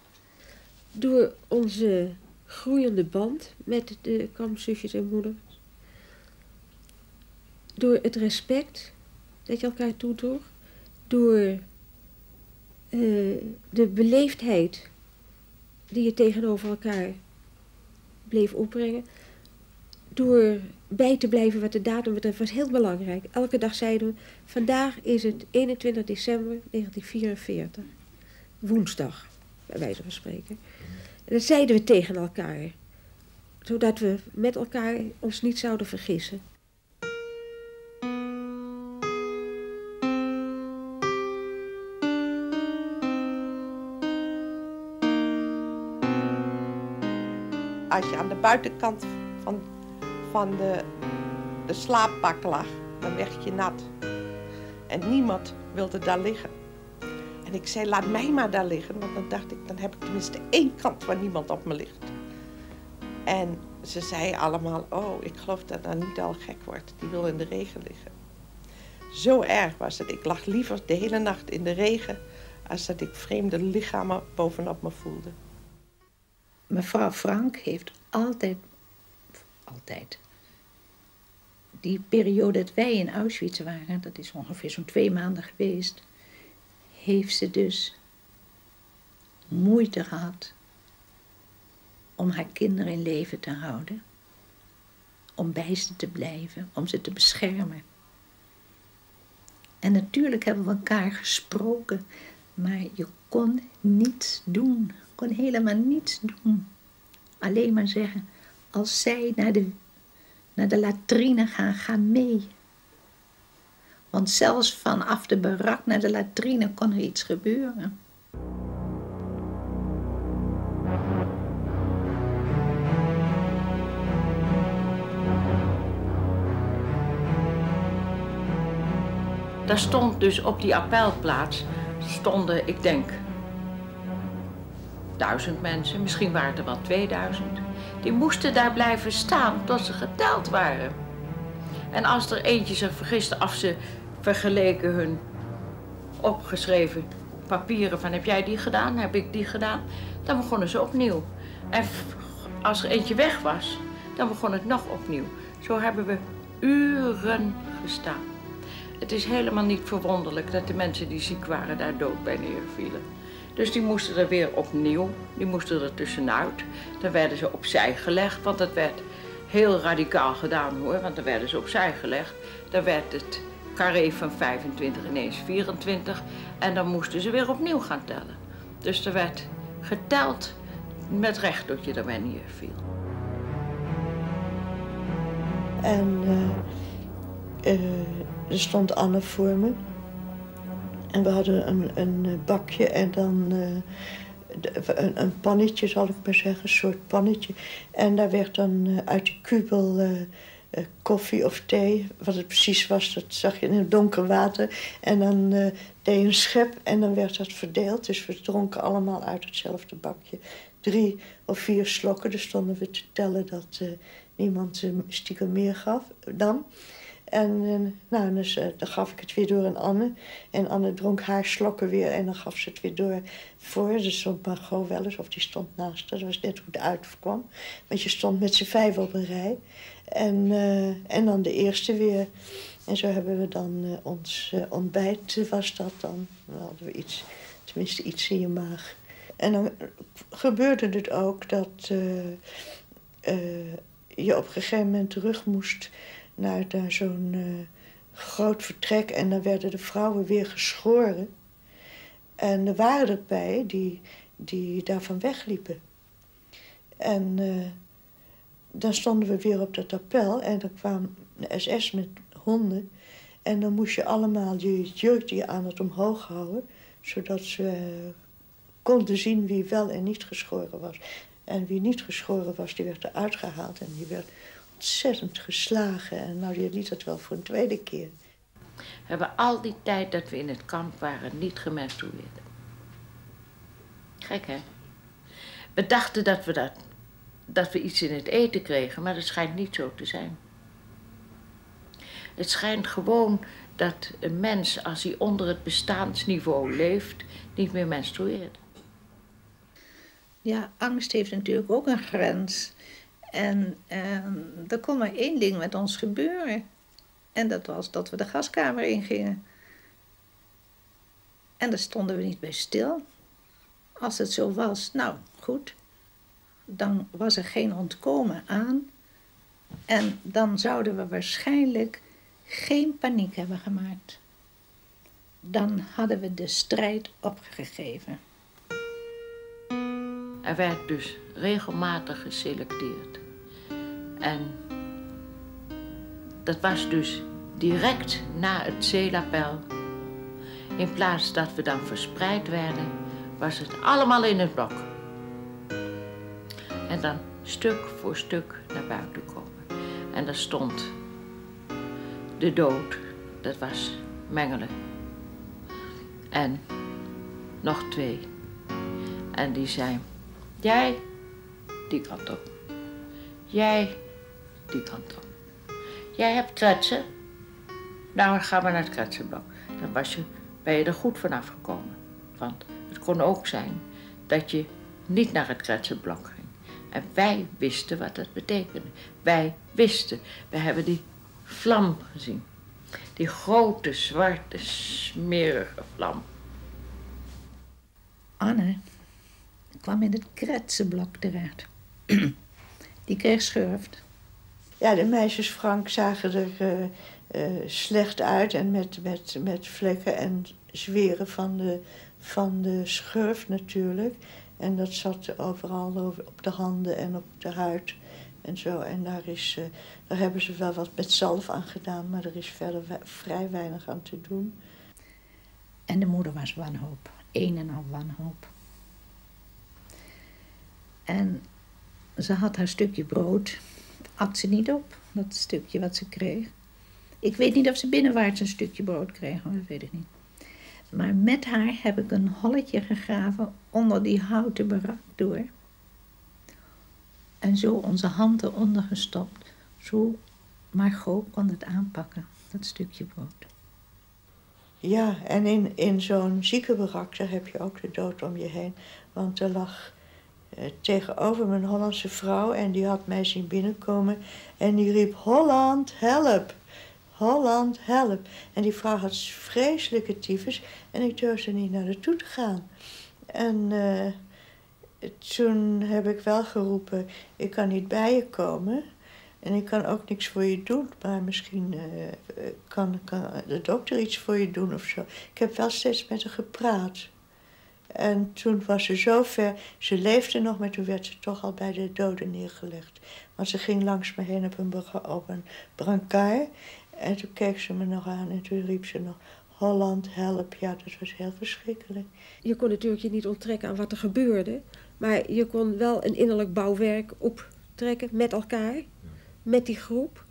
Door onze groeiende band met de kampzusjes en moeders, door het respect dat je elkaar toedroeg, door Uh, de beleefdheid die je tegenover elkaar bleef opbrengen, door bij te blijven wat de datum betreft, was heel belangrijk. Elke dag zeiden we, vandaag is het eenentwintig december negentien vierenveertig, woensdag, bij wijze van spreken. En dat zeiden we tegen elkaar, zodat we met elkaar ons niet zouden vergissen. als je aan de buitenkant van, van de, de slaapbak lag, dan werd je nat. En niemand wilde daar liggen. En ik zei, laat mij maar daar liggen, want dan dacht ik, dan heb ik tenminste één kant waar niemand op me ligt. En ze zei allemaal, oh, ik geloof dat Anita al gek wordt, die wil in de regen liggen. Zo erg was het. Ik lag liever de hele nacht in de regen als dat ik vreemde lichamen bovenop me voelde. Mevrouw Frank heeft altijd, altijd, die periode dat wij in Auschwitz waren, dat is ongeveer zo'n twee maanden geweest, heeft ze dus moeite gehad om haar kinderen in leven te houden, om bij ze te blijven, om ze te beschermen. En natuurlijk hebben we elkaar gesproken, maar je kon niets doen, kon helemaal niets doen. Alleen maar zeggen, als zij naar de, naar de latrine gaan, ga mee. Want zelfs vanaf de barak naar de latrine kon er iets gebeuren. Daar stond dus op die appelplaats, stonden, ik denk, duizend mensen, misschien waren het er wel tweeduizend. Die moesten daar blijven staan tot ze geteld waren. En als er eentje zich vergiste, af ze vergeleken hun opgeschreven papieren van heb jij die gedaan, heb ik die gedaan, dan begonnen ze opnieuw. En als er eentje weg was, dan begon het nog opnieuw. Zo hebben we uren gestaan. Het is helemaal niet verwonderlijk dat de mensen die ziek waren daar dood bij neervielen. Dus die moesten er weer opnieuw, die moesten er tussenuit. Dan werden ze opzij gelegd, want dat werd heel radicaal gedaan hoor, want dan werden ze opzij gelegd. Dan werd het carré van vijfentwintig ineens vierentwintig en dan moesten ze weer opnieuw gaan tellen. Dus er werd geteld met recht dat je erbij neerviel. En... Uh... Uh, er stond Anne voor me en we hadden een, een bakje en dan uh, een, een pannetje, zal ik maar zeggen, een soort pannetje. En daar werd dan uh, uit de kubel uh, uh, koffie of thee, wat het precies was, dat zag je in het donker water. En dan uh, deed je een schep en dan werd dat verdeeld, dus we dronken allemaal uit hetzelfde bakje. Drie of vier slokken, dus stonden we te tellen dat uh, niemand uh, stiekem meer gaf dan. En nou, dus, dan gaf ik het weer door aan Anne. En Anne dronk haar slokken weer en dan gaf ze het weer door voor. Dus stond Margot wel eens, of die stond naast haar. Dat was net hoe het uitkwam. Want je stond met z'n vijf op een rij. En, uh, en dan de eerste weer. En zo hebben we dan uh, ons uh, ontbijt, was dat dan. Dan hadden we iets, tenminste iets in je maag. En dan gebeurde het ook dat uh, uh, je op een gegeven moment terug moest naar zo'n uh, groot vertrek en dan werden de vrouwen weer geschoren. En er waren er bij die, die daarvan wegliepen. En uh, dan stonden we weer op dat appel en dan kwam de S S met honden. En dan moest je allemaal je jurkje aan het omhoog houden, zodat ze uh, konden zien wie wel en niet geschoren was. En wie niet geschoren was, die werd eruit gehaald en die werd ontzettend geslagen en nou, je liet dat wel voor een tweede keer. We hebben al die tijd dat we in het kamp waren niet gemenstrueerd. Gek, hè? We dachten dat we, dat, dat we iets in het eten kregen, maar dat schijnt niet zo te zijn. Het schijnt gewoon dat een mens, als hij onder het bestaansniveau leeft, niet meer menstrueert. Ja, angst heeft natuurlijk ook een grens. En eh, er kon maar één ding met ons gebeuren. En dat was dat we de gaskamer ingingen. En daar stonden we niet bij stil. Als het zo was, nou goed. Dan was er geen ontkomen aan. En dan zouden we waarschijnlijk geen paniek hebben gemaakt. Dan hadden we de strijd opgegeven. Er werd dus regelmatig geselecteerd. En dat was dus direct na het zeelappel. In plaats dat we dan verspreid werden, was het allemaal in het blok. En dan stuk voor stuk naar buiten komen. En daar stond de dood, dat was Mengelen. En nog twee. En die zei, jij die kant op. Jij die kant op. Jij hebt kretsen. Nou, dan gaan we naar het kretsenblok. Dan was je, ben je er goed van afgekomen. Want het kon ook zijn dat je niet naar het kretsenblok ging. En wij wisten wat dat betekende. Wij wisten. We hebben die vlam gezien. Die grote, zwarte, smerige vlam. Anne kwam in het kretsenblok terecht. Die kreeg schurft. Ja, de meisjes Frank zagen er uh, uh, slecht uit en met, met, met vlekken en zweren van de, van de schurft natuurlijk. En dat zat overal over, op de handen en op de huid en zo. En daar, is, uh, daar hebben ze wel wat met zalf aan gedaan, maar er is verder we- vrij weinig aan te doen. En de moeder was wanhoop, een en al wanhoop. En ze had haar stukje brood, at ze niet op, dat stukje wat ze kreeg. Ik weet niet of ze binnenwaarts een stukje brood kreeg, dat weet ik niet. Maar met haar heb ik een holletje gegraven onder die houten barak door. En zo onze hand eronder gestopt. Zo Margot kon het aanpakken, dat stukje brood. Ja, en in, in zo'n ziekenbarak, daar heb je ook de dood om je heen. Want er lag eh, tegenover mijn Hollandse vrouw en die had mij zien binnenkomen. En die riep, Holland, help! Holland, help! En die vrouw had vreselijke tyfus en ik durfde niet naar naartoe te gaan. En uh, toen heb ik wel geroepen, ik kan niet bij je komen en ik kan ook niks voor je doen. Maar misschien uh, kan, kan de dokter iets voor je doen of zo. Ik heb wel steeds met haar gepraat. En toen was ze zo ver, ze leefde nog, maar toen werd ze toch al bij de doden neergelegd. Want ze ging langs me heen op een, op een brancard. En toen keek ze me nog aan en toen riep ze nog, Holland, help. Ja, dat was heel verschrikkelijk. Je kon natuurlijk je niet onttrekken aan wat er gebeurde. Maar je kon wel een innerlijk bouwwerk optrekken met elkaar, ja, met die groep.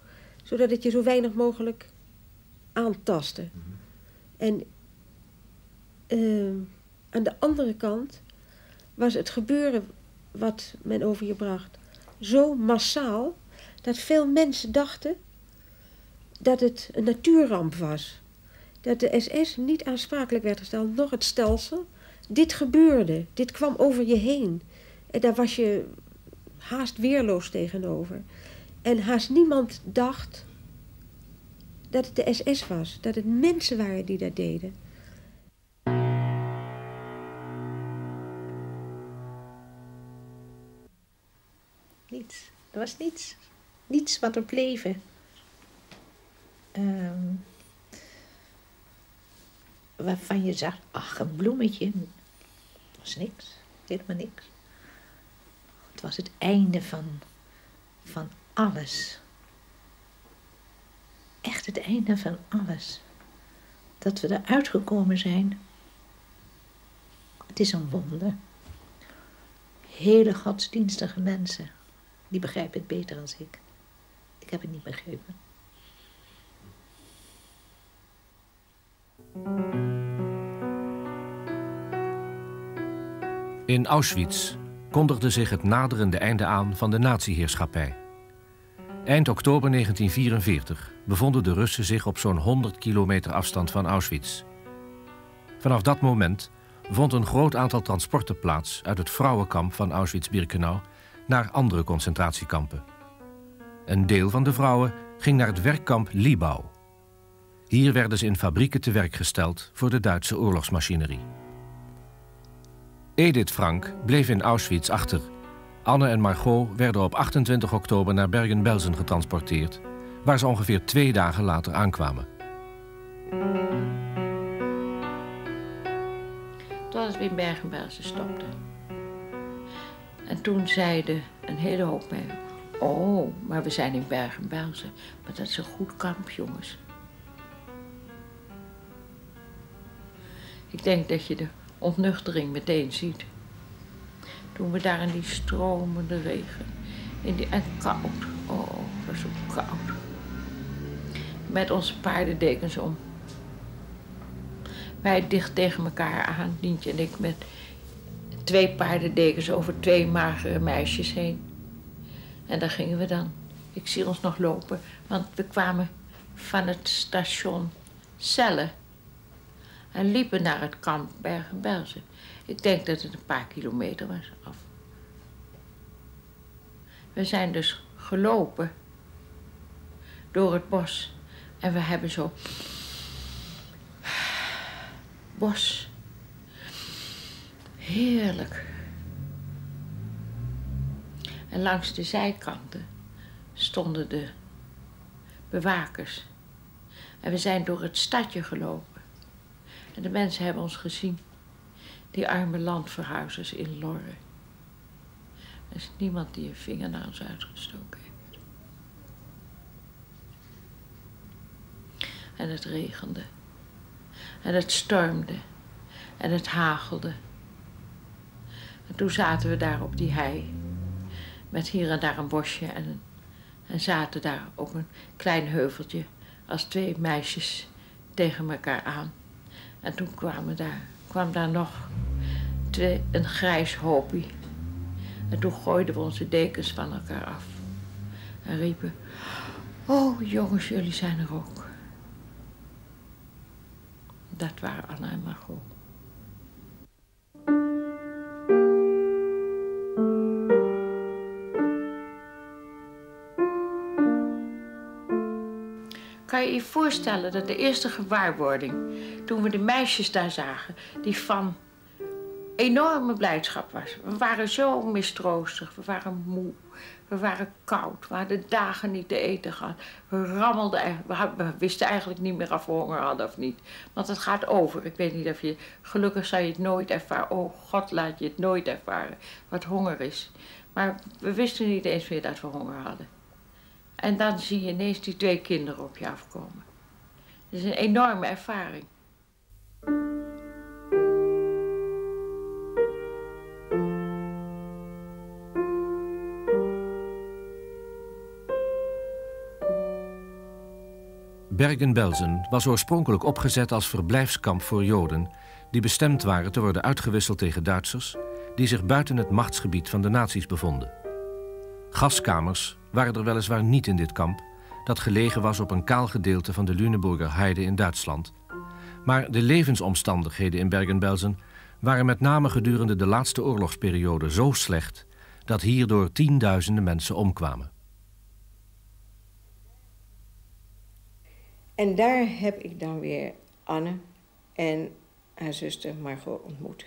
Zodat het je zo weinig mogelijk aantastte. Mm-hmm. En uh, aan de andere kant was het gebeuren wat men over je bracht zo massaal dat veel mensen dachten dat het een natuurramp was. Dat de S S niet aansprakelijk werd gesteld, nog het stelsel. Dit gebeurde, dit kwam over je heen. En daar was je haast weerloos tegenover. En haast niemand dacht dat het de S S was, dat het mensen waren die dat deden. Niets, er was niets. Niets wat er bleven. Um, waarvan je zag, ach, een bloemetje. Dat was niks, helemaal niks. Het was het einde van, van alles. Echt het einde van alles. Dat we eruit gekomen zijn. Het is een wonder. Hele godsdienstige mensen, die begrijpen het beter dan ik. Ik heb het niet begrepen. In Auschwitz kondigde zich het naderende einde aan van de nazi-heerschappij. Eind oktober negentien vierenveertig bevonden de Russen zich op zo'n honderd kilometer afstand van Auschwitz. Vanaf dat moment vond een groot aantal transporten plaats uit het vrouwenkamp van Auschwitz-Birkenau naar andere concentratiekampen. Een deel van de vrouwen ging naar het werkkamp Liebau. Hier werden ze in fabrieken te werk gesteld voor de Duitse oorlogsmachinerie. Edith Frank bleef in Auschwitz achter. Anne en Margot werden op achtentwintig oktober naar Bergen-Belsen getransporteerd, waar ze ongeveer twee dagen later aankwamen. Totdat we in Bergen-Belsen stopten. En toen zeiden een hele hoop mensen, oh, maar we zijn in Bergen-Belsen. Maar dat is een goed kamp, jongens. Ik denk dat je de ontnuchtering meteen ziet. Toen we daar in die stromende regen In die, en koud. Oh, dat is ook koud. Met onze paardendekens om. Wij dicht tegen elkaar aan, Dientje en ik, met twee paardendekens over twee magere meisjes heen. En daar gingen we dan. Ik zie ons nog lopen, want we kwamen van het station Cellen. En liepen naar het kamp Bergen-Belsen. Ik denk dat het een paar kilometer was af. We zijn dus gelopen door het bos. En we hebben zo... bos. Heerlijk. En langs de zijkanten stonden de bewakers. En we zijn door het stadje gelopen. En de mensen hebben ons gezien. Die arme landverhuizers in Lorre. Er is niemand die een vinger naar ons uitgestoken heeft. En het regende. En het stormde. En het hagelde. En toen zaten we daar op die hei. Met hier en daar een bosje. En, en zaten daar op een klein heuveltje. Als twee meisjes tegen elkaar aan. En toen kwamen daar, kwam daar nog twee, een grijs hoopje. En toen gooiden we onze dekens van elkaar af. En riepen, oh jongens, jullie zijn er ook. Dat waren Anna en Margot. Kan je je voorstellen dat de eerste gewaarwording, toen we de meisjes daar zagen, die van enorme blijdschap was. We waren zo mistroostig, we waren moe, we waren koud, we hadden dagen niet te eten gehad. We rammelden, we, hadden, we wisten eigenlijk niet meer of we honger hadden of niet. Want het gaat over, ik weet niet of je, gelukkig zou je het nooit ervaren. Oh God, laat je het nooit ervaren, wat honger is. Maar we wisten niet eens meer dat we honger hadden. En dan zie je ineens die twee kinderen op je afkomen. Dat is een enorme ervaring. Bergen-Belsen was oorspronkelijk opgezet als verblijfskamp voor Joden... die bestemd waren te worden uitgewisseld tegen Duitsers... die zich buiten het machtsgebied van de nazi's bevonden. Gaskamers waren er weliswaar niet in dit kamp... dat gelegen was op een kaal gedeelte van de Lüneburger Heide in Duitsland. Maar de levensomstandigheden in Bergen-Belsen... waren met name gedurende de laatste oorlogsperiode zo slecht... dat hierdoor tienduizenden mensen omkwamen. En daar heb ik dan weer Anne en haar zuster Margot ontmoet.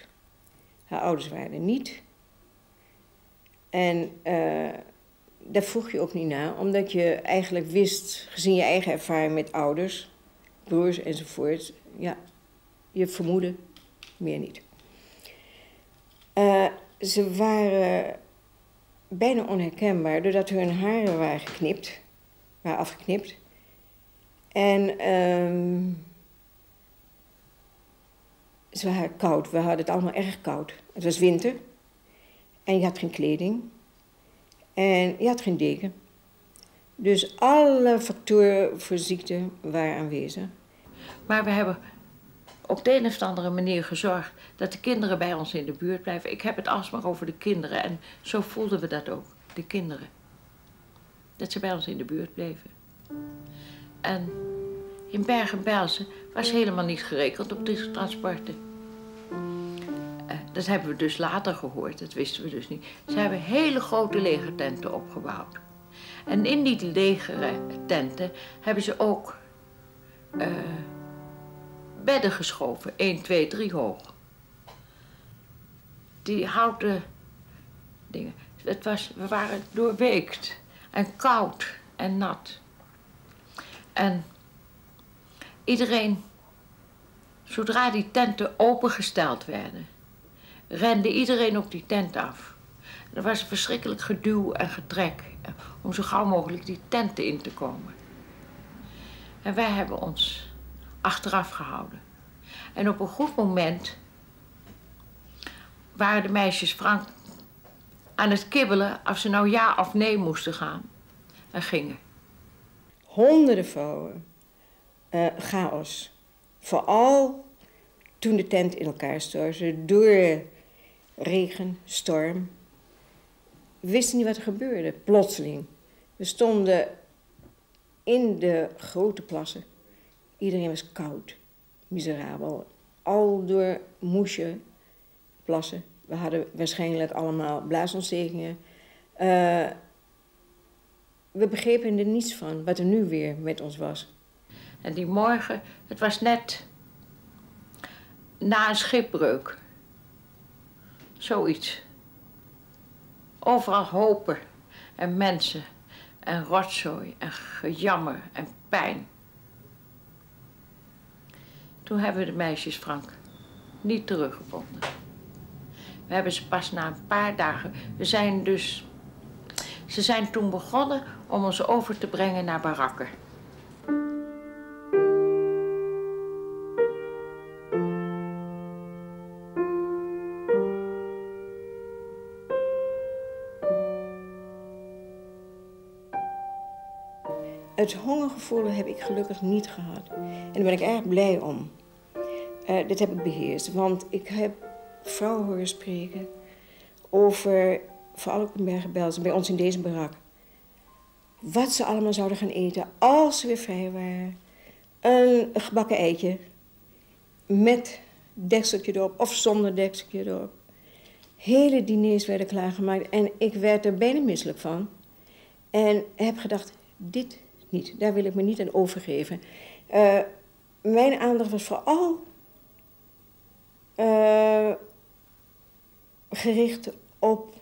Haar ouders waren er niet. En... Uh... Daar vroeg je ook niet na, omdat je eigenlijk wist, gezien je eigen ervaring met ouders, broers enzovoort, ja, je vermoedde, meer niet. Uh, ze waren bijna onherkenbaar doordat hun haren waren geknipt, waren afgeknipt. En um, ze waren koud, we hadden het allemaal erg koud. Het was winter en je had geen kleding. En je had geen deken. Dus alle factoren voor ziekte waren aanwezig. Maar we hebben op de een of andere manier gezorgd dat de kinderen bij ons in de buurt blijven. Ik heb het alsmaar over de kinderen en zo voelden we dat ook, de kinderen. Dat ze bij ons in de buurt bleven. En in Bergen-Belsen was helemaal niet gerekend op deze transporten. Dat hebben we dus later gehoord, dat wisten we dus niet. Ze hebben hele grote legertenten opgebouwd. En in die legertenten hebben ze ook uh, bedden geschoven, één, twee, drie hoog. Die houten dingen. Het was, we waren doorweekt en koud en nat. En iedereen, zodra die tenten opengesteld werden... rende iedereen op die tent af. Er was een verschrikkelijk geduw en getrek om zo gauw mogelijk die tenten in te komen. En wij hebben ons achteraf gehouden. En op een goed moment waren de meisjes Frank aan het kibbelen of ze nou ja of nee moesten gaan. En gingen. Honderden vrouwen. Uh, chaos. Vooral toen de tent in elkaar stortte. Door regen, storm. We wisten niet wat er gebeurde. Plotseling. We stonden in de grote plassen. Iedereen was koud. Miserabel. Al door moesje plassen. We hadden waarschijnlijk allemaal blaasontstekingen. Uh, we begrepen er niets van, wat er nu weer met ons was. En die morgen, het was net na een schipbreuk. Zoiets. Overal hopen en mensen en rotzooi en gejammer en pijn. Toen hebben we de meisjes, Frank, niet teruggevonden. We hebben ze pas na een paar dagen. We zijn dus... Ze zijn toen begonnen om ons over te brengen naar barakken. Het hongergevoel heb ik gelukkig niet gehad. En daar ben ik erg blij om. Uh, dit heb ik beheerst, want ik heb vrouwen horen spreken over, vooral ook in Bergen-Belsen, bij ons in deze barak. Wat ze allemaal zouden gaan eten als ze weer vrij waren. Een gebakken eitje met dekseltje erop of zonder dekseltje erop. Hele diners werden klaargemaakt en ik werd er bijna misselijk van. En heb gedacht, dit niet, daar wil ik me niet aan overgeven. Uh, mijn aandacht was vooral uh, gericht op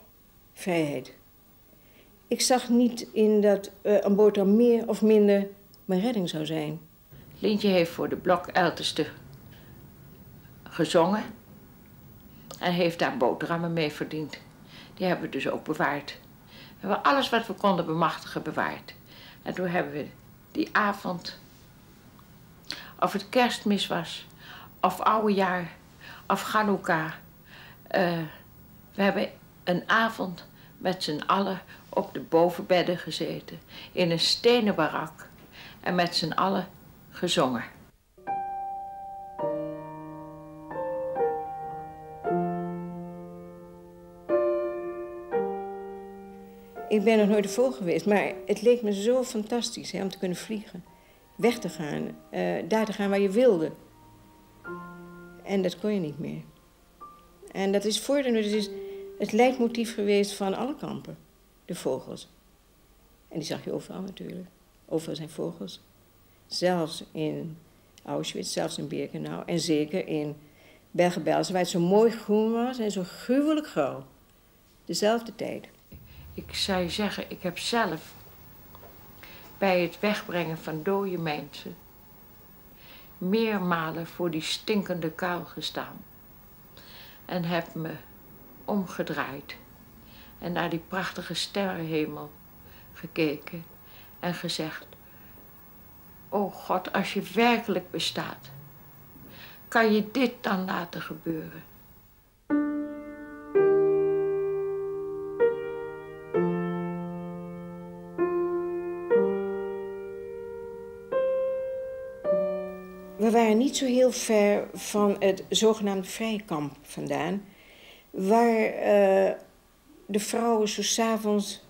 vrijheid. Ik zag niet in dat uh, een boterham meer of minder mijn redding zou zijn. Lientje heeft voor de blokelderste gezongen en heeft daar boterhammen mee verdiend. Die hebben we dus ook bewaard. We hebben alles wat we konden bemachtigen bewaard. En toen hebben we die avond, of het kerstmis was, of oudejaar, of Chanukka. Uh, we hebben een avond met z'n allen op de bovenbedden gezeten, in een stenen barak en met z'n allen gezongen. Ik ben nog nooit ervoor geweest, maar het leek me zo fantastisch, hè, om te kunnen vliegen. Weg te gaan, uh, daar te gaan waar je wilde. En dat kon je niet meer. En dat is voortdurend, dat is het leidmotief geweest van alle kampen. De vogels. En die zag je overal natuurlijk. Overal zijn vogels. Zelfs in Auschwitz, zelfs in Birkenau. En zeker in Bergen-Belsen, waar het zo mooi groen was en zo gruwelijk grauw. Dezelfde tijd. Ik zou je zeggen, ik heb zelf bij het wegbrengen van dode mensen meermalen voor die stinkende kuil gestaan. En heb me omgedraaid en naar die prachtige sterrenhemel gekeken en gezegd: oh God, als je werkelijk bestaat, kan je dit dan laten gebeuren? We waren niet zo heel ver van het zogenaamde vrijkamp vandaan, waar uh, de vrouwen zo 's avonds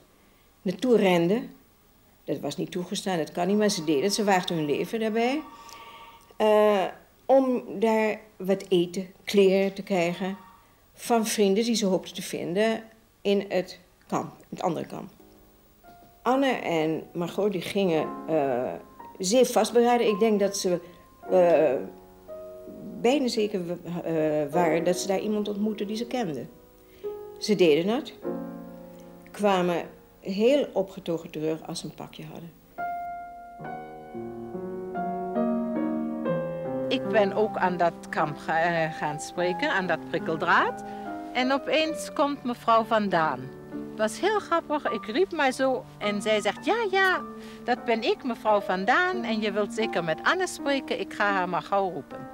naartoe renden. Dat was niet toegestaan, dat kan niet, maar ze deden het. Ze waagden hun leven daarbij. Uh, om daar wat eten, kleren te krijgen van vrienden die ze hoopten te vinden in het kamp, in het andere kamp. Anne en Margot die gingen uh, zeer vastberaden. Ik denk dat ze... Uh, bijna zeker uh, waren dat ze daar iemand ontmoetten die ze kenden. Ze deden dat, kwamen heel opgetogen terug als ze een pakje hadden. Ik ben ook aan dat kamp ga, uh, gaan spreken, aan dat prikkeldraad. En opeens komt mevrouw Van Daan. Het was heel grappig, ik riep maar zo en zij zegt, ja, ja, dat ben ik, mevrouw Van Daan. En je wilt zeker met Anne spreken, ik ga haar maar gauw roepen.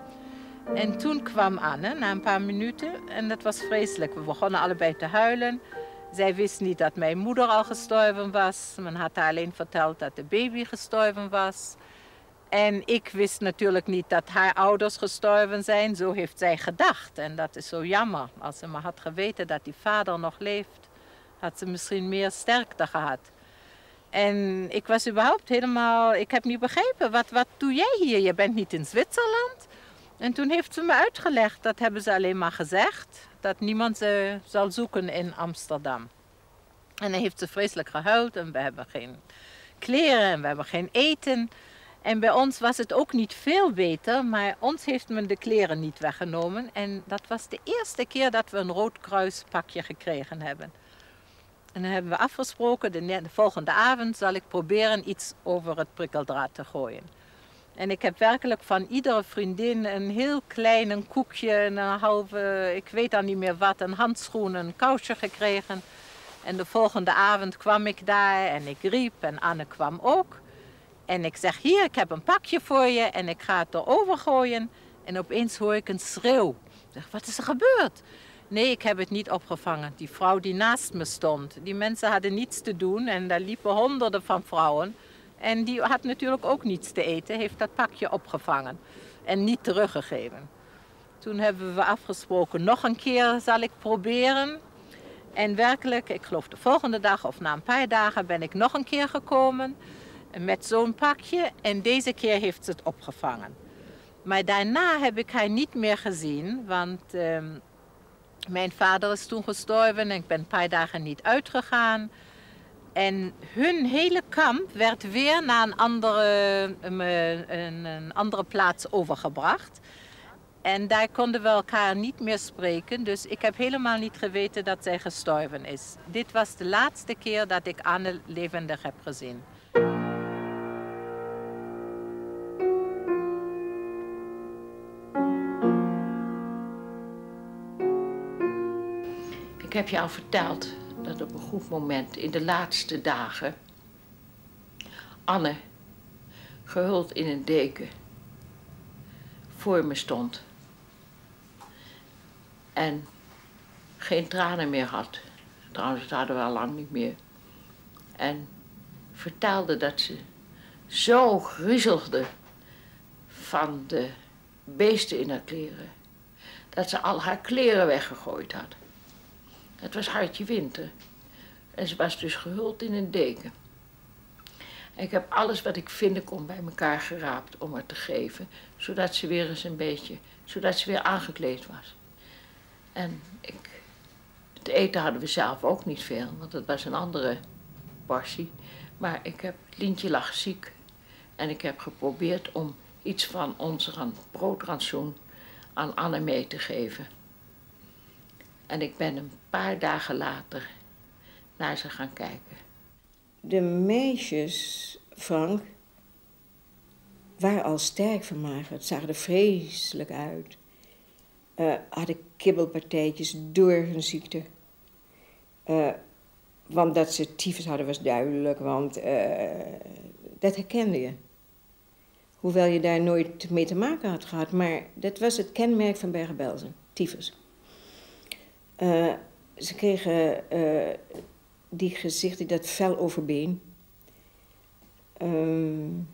En toen kwam Anne, na een paar minuten, en dat was vreselijk. We begonnen allebei te huilen. Zij wist niet dat mijn moeder al gestorven was. Men had haar alleen verteld dat de baby gestorven was. En ik wist natuurlijk niet dat haar ouders gestorven zijn. Zo heeft zij gedacht. En dat is zo jammer. Als ze maar had geweten dat die vader nog leeft, had ze misschien meer sterkte gehad. En ik was überhaupt helemaal... Ik heb niet begrepen, wat, wat doe jij hier? Je bent niet in Zwitserland? En toen heeft ze me uitgelegd, dat hebben ze alleen maar gezegd, dat niemand ze zal zoeken in Amsterdam. En dan heeft ze vreselijk gehuild en we hebben geen kleren en we hebben geen eten. En bij ons was het ook niet veel beter, maar ons heeft men de kleren niet weggenomen. En dat was de eerste keer dat we een rood kruispakje gekregen hebben. En dan hebben we afgesproken, de, de volgende avond zal ik proberen iets over het prikkeldraad te gooien. En ik heb werkelijk van iedere vriendin een heel klein een koekje, een halve, ik weet dan niet meer wat, een handschoen, een kousje gekregen. En de volgende avond kwam ik daar en ik riep en Anne kwam ook. En ik zeg, hier, ik heb een pakje voor je en ik ga het erover gooien. En opeens hoor ik een schreeuw. Ik zeg, wat is er gebeurd? Nee, ik heb het niet opgevangen. Die vrouw die naast me stond, die mensen hadden niets te doen en daar liepen honderden van vrouwen. En die had natuurlijk ook niets te eten, heeft dat pakje opgevangen en niet teruggegeven. Toen hebben we afgesproken, nog een keer zal ik proberen. En werkelijk, ik geloof de volgende dag of na een paar dagen ben ik nog een keer gekomen met zo'n pakje. En deze keer heeft ze het opgevangen. Maar daarna heb ik haar niet meer gezien, want uh, mijn vader is toen gestorven en ik ben een paar dagen niet uitgegaan. En hun hele kamp werd weer naar een andere, een, een andere plaats overgebracht. En daar konden we elkaar niet meer spreken. Dus ik heb helemaal niet geweten dat zij gestorven is. Dit was de laatste keer dat ik Anne levendig heb gezien. Ik heb je al verteld dat op een goed moment in de laatste dagen Anne, gehuld in een deken, voor me stond en geen tranen meer had. Trouwens, dat hadden we al lang niet meer. En vertelde dat ze zo griezelde van de beesten in haar kleren dat ze al haar kleren weggegooid had. Het was hartje winter en ze was dus gehuld in een deken. En ik heb alles wat ik vinden kon bij elkaar geraapt om haar te geven, zodat ze weer eens een beetje, zodat ze weer aangekleed was. En ik, het eten hadden we zelf ook niet veel, want dat was een andere portie. Maar ik heb, Lientje lag ziek en ik heb geprobeerd om iets van ons broodrantsoen aan Anne mee te geven. En ik ben een paar dagen later naar ze gaan kijken. De meisjes, Frank, waren al sterk vermagerd, zagen er vreselijk uit. Uh, hadden kibbelpartijtjes door hun ziekte. Uh, want dat ze tyfus hadden was duidelijk, want uh, dat herkende je. Hoewel je daar nooit mee te maken had gehad, maar dat was het kenmerk van Bergen-Belsen, tyfus. Uh, ze kregen uh, die gezichten, dat fel overbeen. Um,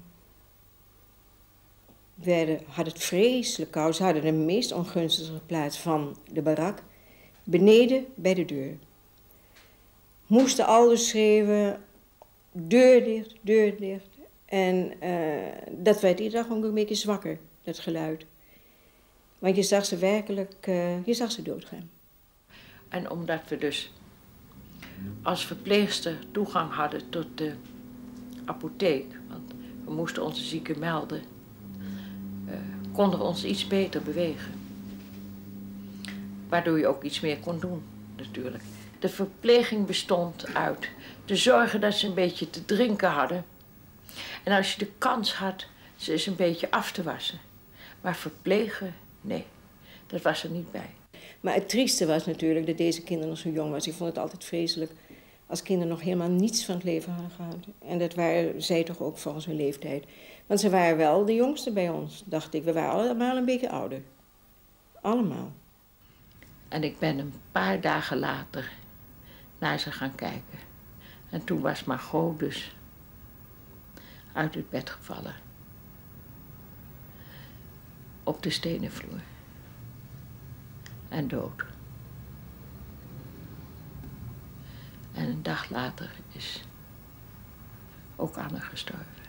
werden, hadden het vreselijk koud. Ze hadden de meest ongunstige plaats van de barak. Beneden bij de deur. Moesten aldus schreeuwen. Deur dicht, deur dicht. En uh, dat werd iedere dag ook een beetje zwakker, dat geluid. Want je zag ze werkelijk, uh, je zag ze doodgaan. En omdat we dus als verpleegster toegang hadden tot de apotheek, want we moesten onze zieken melden, uh, konden we ons iets beter bewegen. Waardoor je ook iets meer kon doen, natuurlijk. De verpleging bestond uit te zorgen dat ze een beetje te drinken hadden. En als je de kans had, ze eens een beetje af te wassen. Maar verplegen, nee, dat was er niet bij. Maar het trieste was natuurlijk dat deze kinderen nog zo jong was. Ik vond het altijd vreselijk als kinderen nog helemaal niets van het leven hadden gehad. En dat waren zij toch ook volgens hun leeftijd. Want ze waren wel de jongste bij ons, dacht ik. We waren allemaal een beetje ouder. Allemaal. En ik ben een paar dagen later naar ze gaan kijken. En toen was Margot dus uit het bed gevallen. Op de stenen vloer. En dood. En een dag later is ook Anne gestorven.